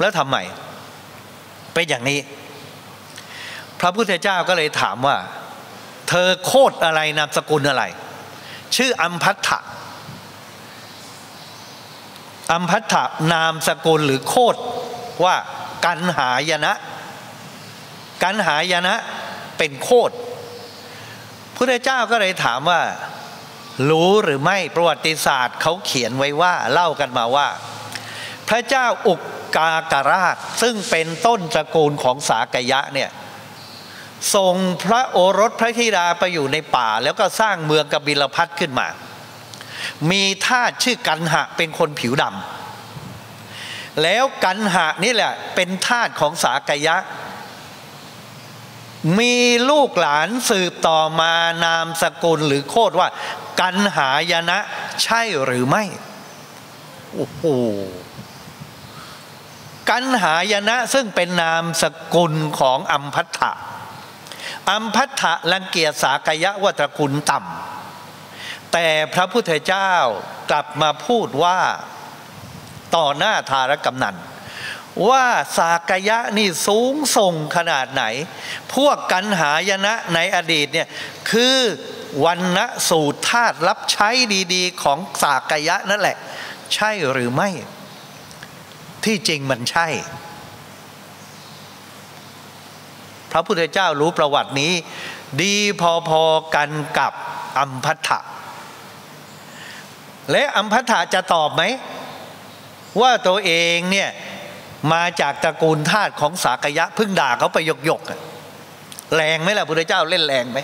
แล้วทำไมเป็นอย่างนี้พระพุทธเจ้าก็เลยถามว่าเธอโคตรอะไรนามสกุลอะไรชื่ออัมพัทธะอัมพัทธะนามสกุลหรือโคตรว่ากันหายนะกันหายนะเป็นโคตรพุทธเจ้าก็เลยถามว่ารู้หรือไม่ประวัติศาสตร์เขาเขียนไว้ว่าเล่ากันมาว่าพระเจ้าอุกกากราชซึ่งเป็นต้นตระกูลของศากยะเนี่ยส่งพระโอรสพระธิดาไปอยู่ในป่าแล้วก็สร้างเมืองกบิลพัสขึ้นมามีทาสชื่อกันหะเป็นคนผิวดำแล้วกันหะนี่แหละเป็นทาสของศากยะมีลูกหลานสืบต่อมานามสกุลหรือโคตรว่ากันหายนะใช่หรือไม่โอ้โหกันหายนะซึ่งเป็นนามสกุลของอัมพัทธะอัมพัทธะรังเกียจศากยะว่าตระกูลต่ำแต่พระพุทธเจ้ากลับมาพูดว่าต่อหน้าธารกำนันว่าศากยะนี่สูงส่งขนาดไหนพวกกันหายนะในอดีตเนี่ยคือวรรณะสูตรธาตุรับใช้ดีๆของศากยะนั่นแหละใช่หรือไม่ที่จริงมันใช่พระพุทธเจ้ารู้ประวัตินี้ดีพอๆกันกับอัมพัทธะและอัมพัทธะจะตอบไหมว่าตัวเองเนี่ยมาจากตระกูลทาสของศากยะพึ่งด่าเขาไปยกๆแรงไหมล่ะพุทธเจ้าเล่นแรงไหม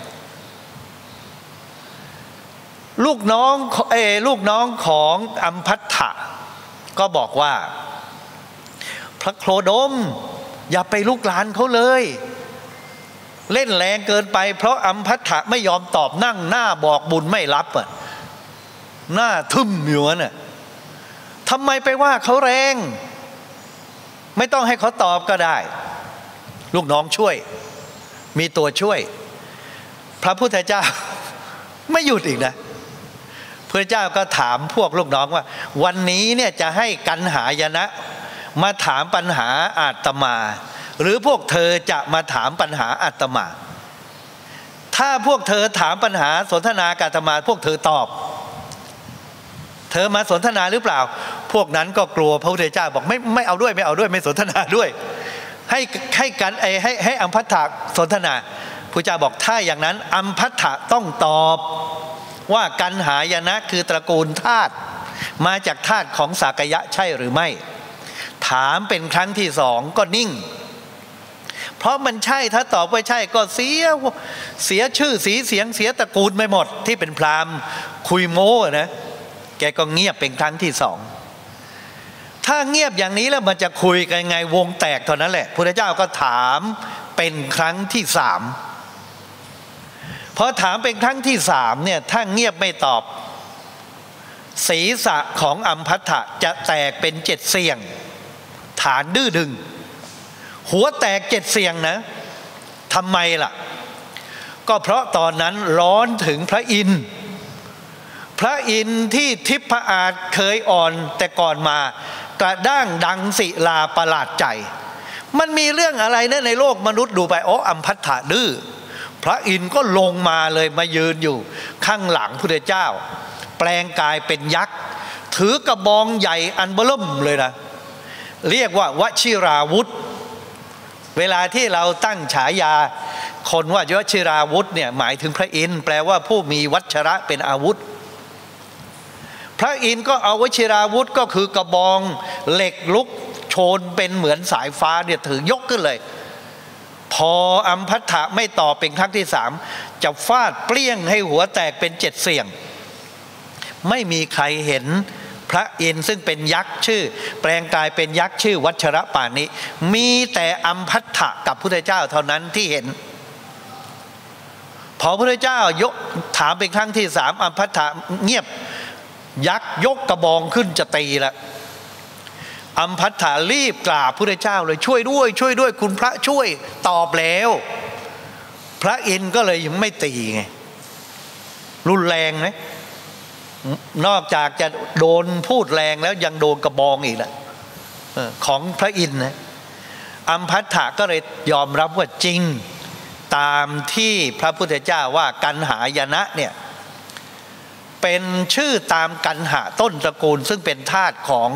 ลูกน้องของอัมพัทธะก็บอกว่าพระโคดมอย่าไปลุกลานเขาเลยเล่นแรงเกินไปเพราะอัมพัทธะไม่ยอมตอบนั่งหน้าบอกบุญไม่รับอ่ะหน้าทึ่มอยู่น่ะทำไมไปว่าเขาแรงไม่ต้องให้เขาตอบก็ได้ลูกน้องช่วยมีตัวช่วยพระพุทธเจ้าไม่หยุดอีกนะพระเจ้าก็ถามพวกลูกน้องว่าวันนี้เนี่ยจะให้กันหายนะมาถามปัญหาอาตมาหรือพวกเธอจะมาถามปัญหาอาตมาถ้าพวกเธอถามปัญหาสนทนากับอาตมาพวกเธอตอบเธอมาสนทนาหรือเปล่าพวกนั้นก็กลัวพระพุทธเจ้าบอกไม่เอาด้วยไม่เอาด้วยไม่สนทนาด้วยให้กันให้อัมพัทธะสนทนาพระเจ้าบอกถ้าอย่างนั้นอัมพัทธะต้องตอบว่ากันหายนะคือตระกูลธาตุมาจากธาตุของสากยะใช่หรือไม่ถามเป็นครั้งที่สองก็นิ่งเพราะมันใช่ถ้าตอบว่าใช่ก็เสียชื่อเสียงเสียตระกูลไปหมดที่เป็นพราหมณ์คุยโม้นะแกก็เงียบเป็นครั้งที่สองถ้าเงียบอย่างนี้แล้วมันจะคุยกันไงวงแตกเท่านั้นแหละพุทธเจ้าก็ถามเป็นครั้งที่สามพอถามเป็นครั้งที่สามเนี่ยถ้าเงียบไม่ตอบศีรษะของอัมพัทธะจะแตกเป็นเจ็ดเสียงฐานดื้อดึงหัวแตกเจ็ดเสียงนะทำไมล่ะก็เพราะตอนนั้นร้อนถึงพระอินทร์ที่ทิพอาจเคยอ่อนแต่ก่อนมากระด้างดังศิลาประหลาดใจมันมีเรื่องอะไรเนี่ยในโลกมนุษย์ดูไปโอ้อัมพัทธะดื้อพระอินทร์ก็ลงมาเลยมายืนอยู่ข้างหลังพุทธเจ้าแปลงกายเป็นยักษ์ถือกระบองใหญ่อันเบิ่มเลยนะเรียกว่าวชิราวุธเวลาที่เราตั้งฉายาคนว่าวชิราวุธเนี่ยหมายถึงพระอินทร์แปลว่าผู้มีวัชระเป็นอาวุธพระอินทร์ก็เอาวชิราวุธก็คือกระบองเหล็กลุกโชนเป็นเหมือนสายฟ้าเนี่ยถือยกขึ้นเลยพออัมพัทธะไม่ตอบเป็นครั้งที่สามจะฟาดเปรี้ยงให้หัวแตกเป็นเจ็ดเสียงไม่มีใครเห็นพระอินทร์ซึ่งเป็นยักษ์ชื่อแปลงกายเป็นยักษ์ชื่อวัชระปานิมีแต่อัมพัทธะกับพระพุทธเจ้าเท่านั้นที่เห็นพอพระพุทธเจ้ายกถามเป็นครั้งที่สามอัมพัทธะเงียบยักษ์ยกกระบองขึ้นจะตีละอัมพัทธารีบกราบพระพุทธเจ้าเลยช่วยด้วยคุณพระช่วยตอบแล้วพระอินทร์ก็เลยยังไม่ตีไงรุนแรงนะนอกจากจะโดนพูดแรงแล้วยังโดนกระบองอีกละของพระอินทร์นะอัมพัทธาก็เลยยอมรับว่าจริงตามที่พระพุทธเจ้าว่ากันหายนะเนี่ยเป็นชื่อตามกันหาต้นตระกูลซึ่งเป็นธาตุของ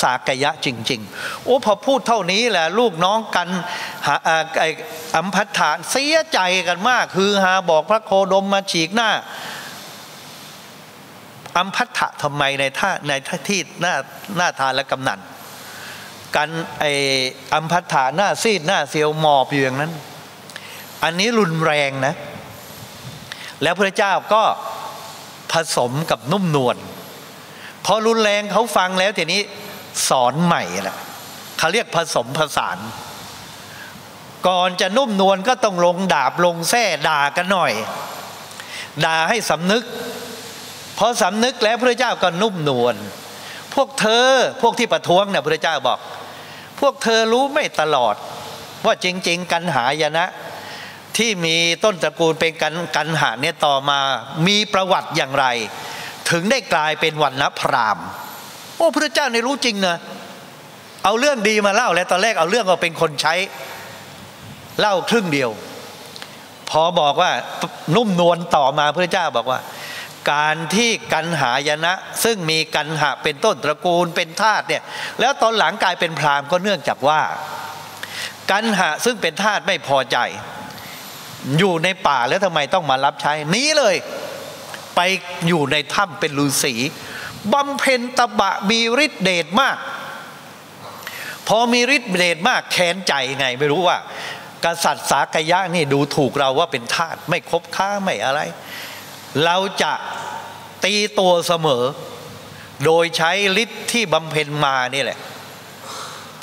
สากยะจริงๆโอ้พอพูดเท่านี้แหละลูกน้องกันหาอัมพัทธะเสียใจกันมากคือหาบอกพระโคดมมาฉีกหน้าอัมพัทธะทำไมในที่หน้าทานและกำนันกันอัมพัทธะหน้าซีดหน้าเสียวหมอบอยู่อย่างนั้นอันนี้รุนแรงนะแล้วพระเจ้าก็ผสมกับนุ่มนวลพอรุนแรงเขาฟังแล้วทีนี้สอนใหม่แหละเขาเรียกผสมผสานก่อนจะนุ่มนวลก็ต้องลงดาบลงแส้ด่ากันหน่อยด่าให้สำนึกพอสำนึกแล้วพระเจ้าก็นุ่มนวลพวกเธอพวกที่ประท้วงเนี่ยพระเจ้าบอกพวกเธอรู้ไม่ตลอดว่าจริงๆกันหายนะที่มีต้นตระกูลเป็นกันหาเนี่ยต่อมามีประวัติอย่างไรถึงได้กลายเป็นวรรณพราหมณ์โอ้พระเจ้าในรู้จริงนะเอาเรื่องดีมาเล่าแล้วตอนแรกเอาเรื่องเราเป็นคนใช้เล่าครึ่งเดียวพอบอกว่านุ่มนวลต่อมาพระเจ้าบอกว่าการที่กันหายนะซึ่งมีกันหะเป็นต้นตระกูลเป็นธาตุเนี่ยแล้วตอนหลังกลายเป็นพราหมณ์ก็เนื่องจากว่ากันหะซึ่งเป็นธาตุไม่พอใจอยู่ในป่าแล้วทำไมต้องมารับใช้นี้เลยไปอยู่ในถ้ำเป็นฤาษีบำเพ็ญตบะมีฤทธิ์เดชมากพอมีฤทธิ์เดชมากแค้นใจไงไม่รู้ว่ากษัตริย์สากยะนี่ดูถูกเราว่าเป็นทาสไม่คบค้าไม่อะไรเราจะ ตีตัวเสมอโดยใช้ฤทธิ์ที่บำเพ็ญมานี่แหละ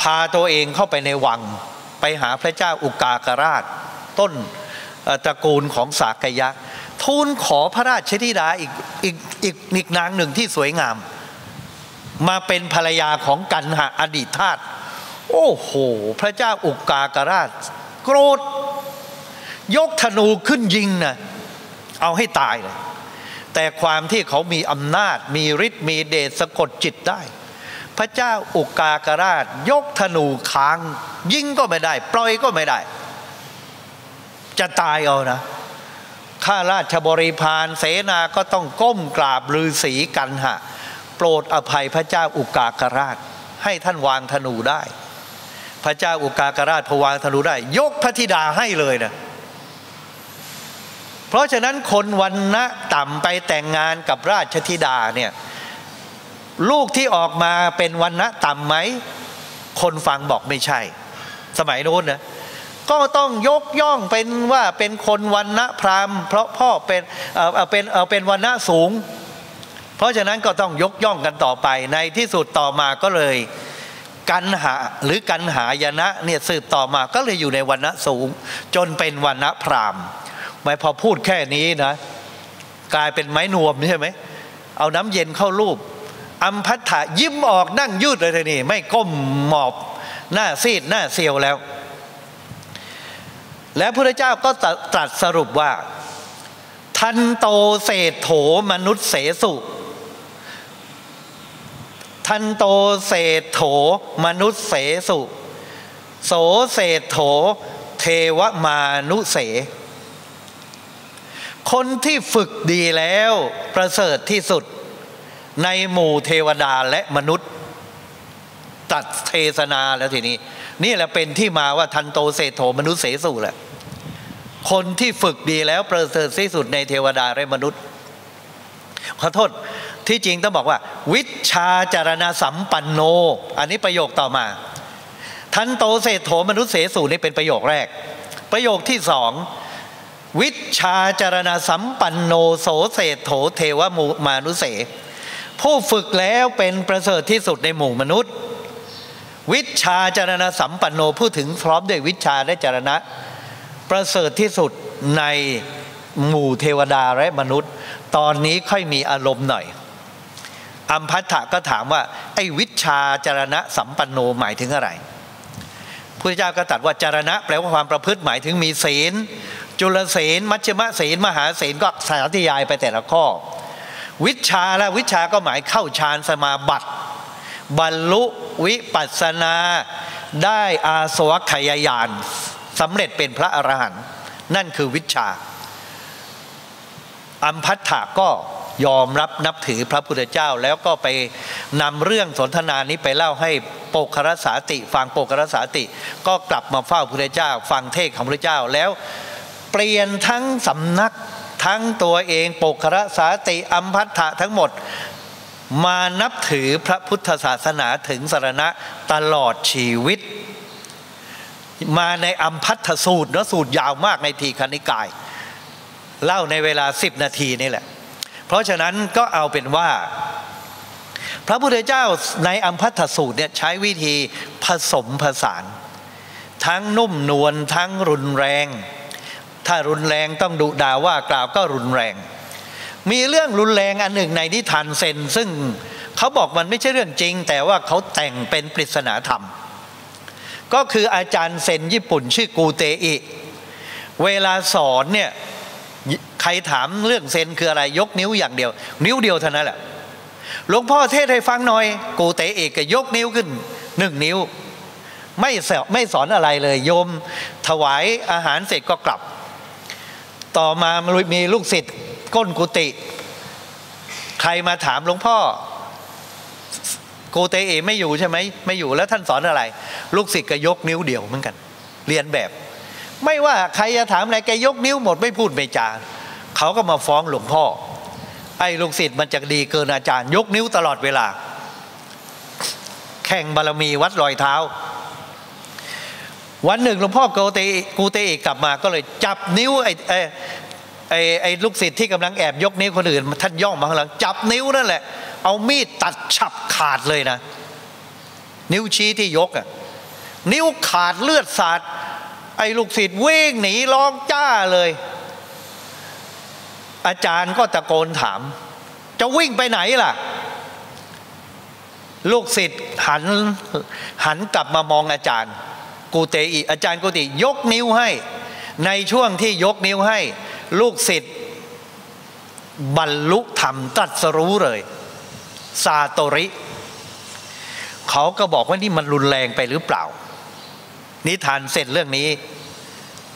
พาตัวเองเข้าไปในวังไปหาพระเจ้าอุกากราชต้นตระกูลของสากยะทูลขอพระราชธิดาอีกนางหนึ่งที่สวยงามมาเป็นภรรยาของกันหะอดีตทาสโอ้โหพระเจ้าอุกากราชโกรธยกธนูขึ้นยิงนะเอาให้ตายเลยแต่ความที่เขามีอำนาจมีฤทธิ์มีเดชสะกดจิตได้พระเจ้าอุกากราชยกธนูค้างยิงก็ไม่ได้ปล่อยก็ไม่ได้จะตายเอานะข้าราชบริพารเสนาก็ต้องก้มกราบฤาษีกันหะโปรดอภัยพระเจ้าอุกากราชให้ท่านวางธนูได้พระเจ้าอุกากราชพอวางธนูได้ยกพระธิดาให้เลยนะเพราะฉะนั้นคนวรรณะต่ำไปแต่งงานกับราชธิดาเนี่ยลูกที่ออกมาเป็นวรรณะต่ำไหมคนฟังบอกไม่ใช่สมัยโน้นนะก็ต้องยกย่องเป็นว่าเป็นคนวรรณะพราหมณ์เพราะพ่อเป็นวรรณะสูงเพราะฉะนั้นก็ต้องยกย่องกันต่อไปในที่สุดต่อมาก็เลยกันหาหรือกันหายนะเนี่ยสืบต่อมาก็เลยอยู่ในวรรณะสูงจนเป็นวรรณะพราหมณ์ไม่พอพูดแค่นี้นะกลายเป็นไม้นวมใช่ไหมเอาน้ำเย็นเข้ารูปอัมพัทธะยิ้มออกนั่งยืดเลยทีนี้ไม่ก้มหมอบหน้าซีดหน้าเซียวแล้วและพระเจ้าก็ตรัสสรุปว่าทันโตเศธโถมนุษย์เสสุทันโตเศธโถมนุษย์เสสุโสเศธโถเทวมานุเสคนที่ฝึกดีแล้วประเสริฐที่สุดในหมู่เทวดาและมนุษย์ตัดเทศนาแล้วทีนี้นี่แหละเป็นที่มาว่าทันโตเศธโถมนุษย์เสสุแหละคนที่ฝึกดีแล้วประเสริฐที่สุดในเทวดาและมนุษย์ขอโทษที่จริงต้องบอกว่าวิชชาจารณสัมปันโนอันนี้ประโยคต่อมาทันโตเศธโถมนุษย์เสสุนี่เป็นประโยคแรกประโยคที่สองวิชชาจารณสัมปันโนโสเศธโถเทวมานุเสผู้ฝึกแล้วเป็นประเสริฐที่สุดในหมู่มนุษย์วิชชาจารณสัมปันโนผู้ถึงพร้อมด้วยวิชชาและจารณะประเสริฐที่สุดในหมู่เทวดาและมนุษย์ตอนนี้ค่อยมีอารมณ์หน่อยอัมพัทธะก็ถามว่าไอ้วิชชาจารณะสัมปันโนหมายถึงอะไรพระเจ้าก็ตรัสว่าจารณะแปลว่าความประพฤติหมายถึงมีศีลจุลศีลมัชฌิมศีลมหาศีลก็สาธยายไปแต่ละข้อวิชชาและวิชชาก็หมายเข้าฌานสมาบัติบรรลุวิปัสสนาได้อาสวัคคยญาณสำเร็จเป็นพระอรหันต์นั่นคือวิชชาอัมพัทธะก็ยอมรับนับถือพระพุทธเจ้าแล้วก็ไปนำเรื่องสนทนานี้ไปเล่าให้โปครสาติฟังโปครสาติก็กลับมาเฝ้าพระพุทธเจ้าฟังเทศของพระพุทธเจ้าแล้วเปลี่ยนทั้งสำนักทั้งตัวเองโปครสาติอัมพัทธะทั้งหมดมานับถือพระพุทธศาสนาถึงสรณะตลอดชีวิตมาในอัมพัทธสูตรนะสูตรยาวมากในทีฆนิกายเล่าในเวลา10 นาทีนี่แหละเพราะฉะนั้นก็เอาเป็นว่าพระพุทธเจ้าในอัมพัทธสูตรเนี่ยใช้วิธีผสมผสานทั้งนุ่มนวลทั้งรุนแรงถ้ารุนแรงต้องดุด่าว่ากล่าวก็รุนแรงมีเรื่องรุนแรงอันหนึ่งในนิทานเซนซึ่งเขาบอกมันไม่ใช่เรื่องจริงแต่ว่าเขาแต่งเป็นปริศนาธรรมก็คืออาจารย์เซนญี่ปุ่นชื่อกูเตอิเวลาสอนเนี่ยใครถามเรื่องเซนคืออะไรยกนิ้วอย่างเดียวนิ้วเดียวเท่านั้นแหละหลวงพ่อเทศให้ฟังหน่อยกูเตอิก็ยกนิ้วขึ้น1 นิ้วไม่สอนอะไรเลยโยมถวายอาหารเสร็จก็กลับต่อมามีลูกศิษย์ก้นกุฏิใครมาถามหลวงพ่อกูเตเอไม่อยู่ใช่ไหมไม่อยู่แล้วท่านสอนอะไรลูกศิษย์ก็ยกนิ้วเดียวเหมือนกันเรียนแบบไม่ว่าใครจะถามอะไรแกยกนิ้วหมดไม่พูดไม่จาเขาก็มาฟ้องหลวงพ่อไอ้ลูกศิษย์มันจะดีเกินอาจารย์ยกนิ้วตลอดเวลาแข่งบารมีวัดรอยเท้าวันหนึ่งหลวงพ่อกูเตเอกลับมาก็เลยจับนิ้วไอ้ ไอ้ลูกศิษย์ที่กำลังแอบยกนิ้วคนอื่นท่านย่องมาข้างหลังจับนิ้วนั่นแหละเอามีดตัดฉับขาดเลยนะนิ้วชี้ที่ยกอะนิ้วขาดเลือดสาดไอ้ลูกศิษย์วิ่งหนีร้องจ้าเลยอาจารย์ก็ตะโกนถามจะวิ่งไปไหนล่ะลูกศิษย์หันกลับมามองอาจารย์กูเตอิอาจารย์กูเตอิยกนิ้วให้ในช่วงที่ยกนิ้วให้ลูกศิษย์บรรลุธรรมตรัสรู้เลยซาโตริเขาก็บอกว่านี่มันรุนแรงไปหรือเปล่านิทานเสร็จเรื่องนี้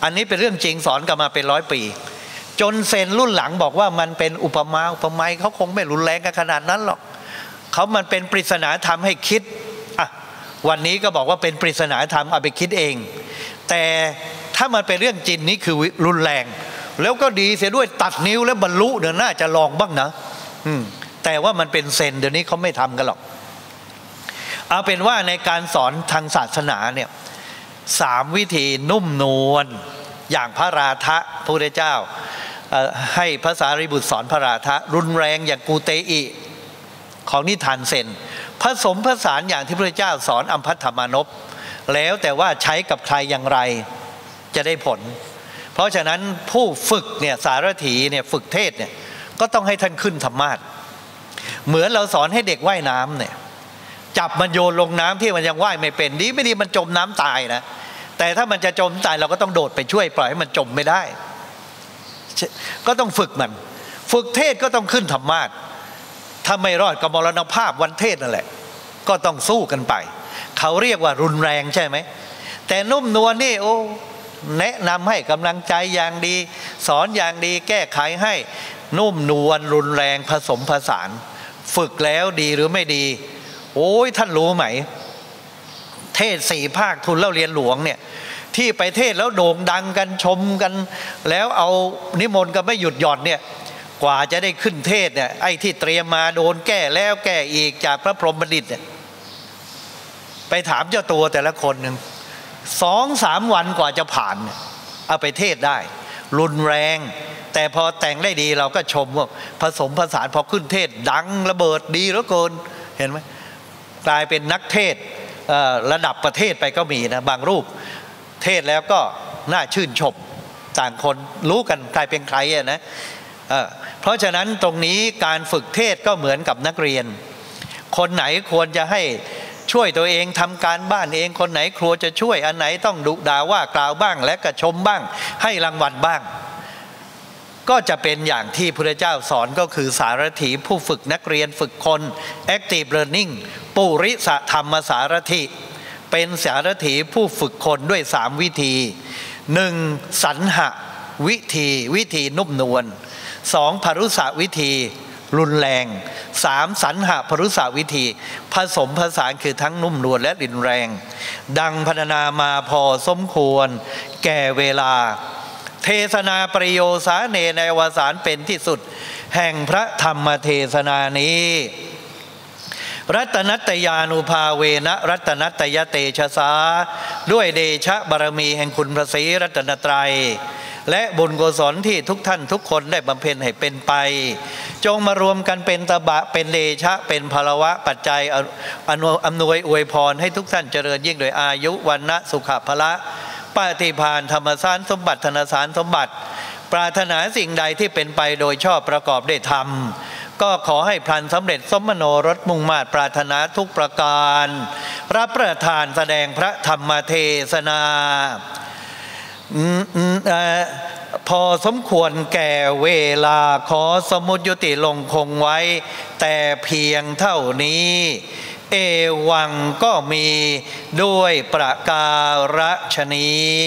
อันนี้เป็นเรื่องจริงสอนกันมาเป็น100 ปีจนเซนรุ่นหลังบอกว่ามันเป็นอุปมาอุปไมยเขาคงไม่รุนแรงกันขนาดนั้นหรอกเขามันเป็นปริศนาธรรมให้คิดอ่ะวันนี้ก็บอกว่าเป็นปริศนาธรรมเอาไปคิดเองแต่ถ้ามันเป็นเรื่องจริงนี้คือรุนแรงแล้วก็ดีเสียด้วยตัดนิ้วและบรรลุเดี๋ยวน่าจะลองบ้างนะแต่ว่ามันเป็นเซนเดี๋ยวนี้เขาไม่ทำกันหรอกเอาเป็นว่าในการสอนทางศาสนาเนี่ย3 วิธีนุ่มนวลอย่างพระราธะพระพุทธเจ้าให้พระสารีบุตรสอนพระราธะรุนแรงอย่างกูเตอิของนิทานเซนผสมผสานอย่างที่พระพุทธเจ้าสอนอัมพัทธมานพแล้วแต่ว่าใช้กับใครอย่างไรจะได้ผลเพราะฉะนั้นผู้ฝึกเนี่ยสารถีเนี่ยฝึกเทศเนี่ยก็ต้องให้ท่านขึ้นธรรมาสน์เหมือนเราสอนให้เด็กว่ายน้ำเนี่ยจับมันโยนลงน้ำที่มันยังว่ายไม่เป็นดีไม่ดีมันจมน้ำตายนะแต่ถ้ามันจะจมตายเราก็ต้องโดดไปช่วยปล่อยให้มันจมไม่ได้ก็ต้องฝึกมันฝึกเทศก็ต้องขึ้นธรรมาสน์ถ้าไม่รอดก็มรณภาพวันเทศนั่นแหละก็ต้องสู้กันไปเขาเรียกว่ารุนแรงใช่ไหมแต่นุ่มนวลนี่โอ้แนะนำให้กำลังใจอย่างดีสอนอย่างดีแก้ไขให้นุ่มนวลรุนแรงผสมผสานฝึกแล้วดีหรือไม่ดีโอ้ยท่านรู้ไหมเทศ4 ภาคทุนเล่าเรียนหลวงเนี่ยที่ไปเทศแล้วโด่งดังกันชมกันแล้วเอานิมนต์กันไม่หยุดหย่อนเนี่ยกว่าจะได้ขึ้นเทศเนี่ยไอ้ที่เตรียมมาโดนแก้แล้วแก้อีกจากพระพรหมบัณฑิตเนี่ยไปถามเจ้าตัวแต่ละคนหนึ่ง2-3 วันกว่าจะผ่านเอาไปเทศได้รุนแรงแต่พอแต่งได้ดีเราก็ชมว่าผสมผสานพอขึ้นเทศดังระเบิดดีเหลือเกินเห็นไหมกลายเป็นนักเทศระดับประเทศไปก็มีนะบางรูปเทศแล้วก็น่าชื่นชมต่างคนรู้กันใครเป็นใครนะเพราะฉะนั้นตรงนี้การฝึกเทศก็เหมือนกับนักเรียนคนไหนควรจะให้ช่วยตัวเองทำการบ้านเองคนไหนครัวจะช่วยอันไหนต้องดุด่าว่ากล่าวบ้างและกระชมบ้างให้รางวัลบ้างก็จะเป็นอย่างที่พระพุทธเจ้าสอนก็คือสารถีผู้ฝึกนักเรียนฝึกคน active learning ปุริสธรรมสารถิเป็นสารถีผู้ฝึกคนด้วย3 วิธี 1. สรรหวิธีนุ่มนวล 2. พรุสวิธีรุนแรง 3. สรรหพรุสวิธีผสมผสานคือทั้งนุ่มนวลและรุนแรงดังพรรณนามาพอสมควรแก่เวลาเทศนาประโยสาเนในวสารเป็นที่สุดแห่งพระธรรมเทศนานี้รัตนัตยานุภาเวนะรัตนัตยเตชะสาด้วยเดชะบารมีแห่งคุณพระศรีรัตนตรัยและบุญกุศลที่ทุกท่านทุกคนได้บำเพ็ญให้เป็นไปจงมารวมกันเป็นตบะเป็นเดชะเป็นพลวะปัจจัยอำนวยอวยพรให้ทุกท่านเจริญยิ่งโดยอายุวรรณะสุขภละปฏิภาณธรรมสารสมบัติธนสารสมบัติปรารถนาสิ่งใดที่เป็นไปโดยชอบประกอบได้ทำก็ขอให้พลันสำเร็จสมโนรสมุ่งมาตรปรารถนาทุกประการรับประทานแสดงพระธรรมเทศนาพอสมควรแก่เวลาขอสมุติยุติลงคงไว้แต่เพียงเท่านี้เอวังก็มีด้วยประการฉะนี้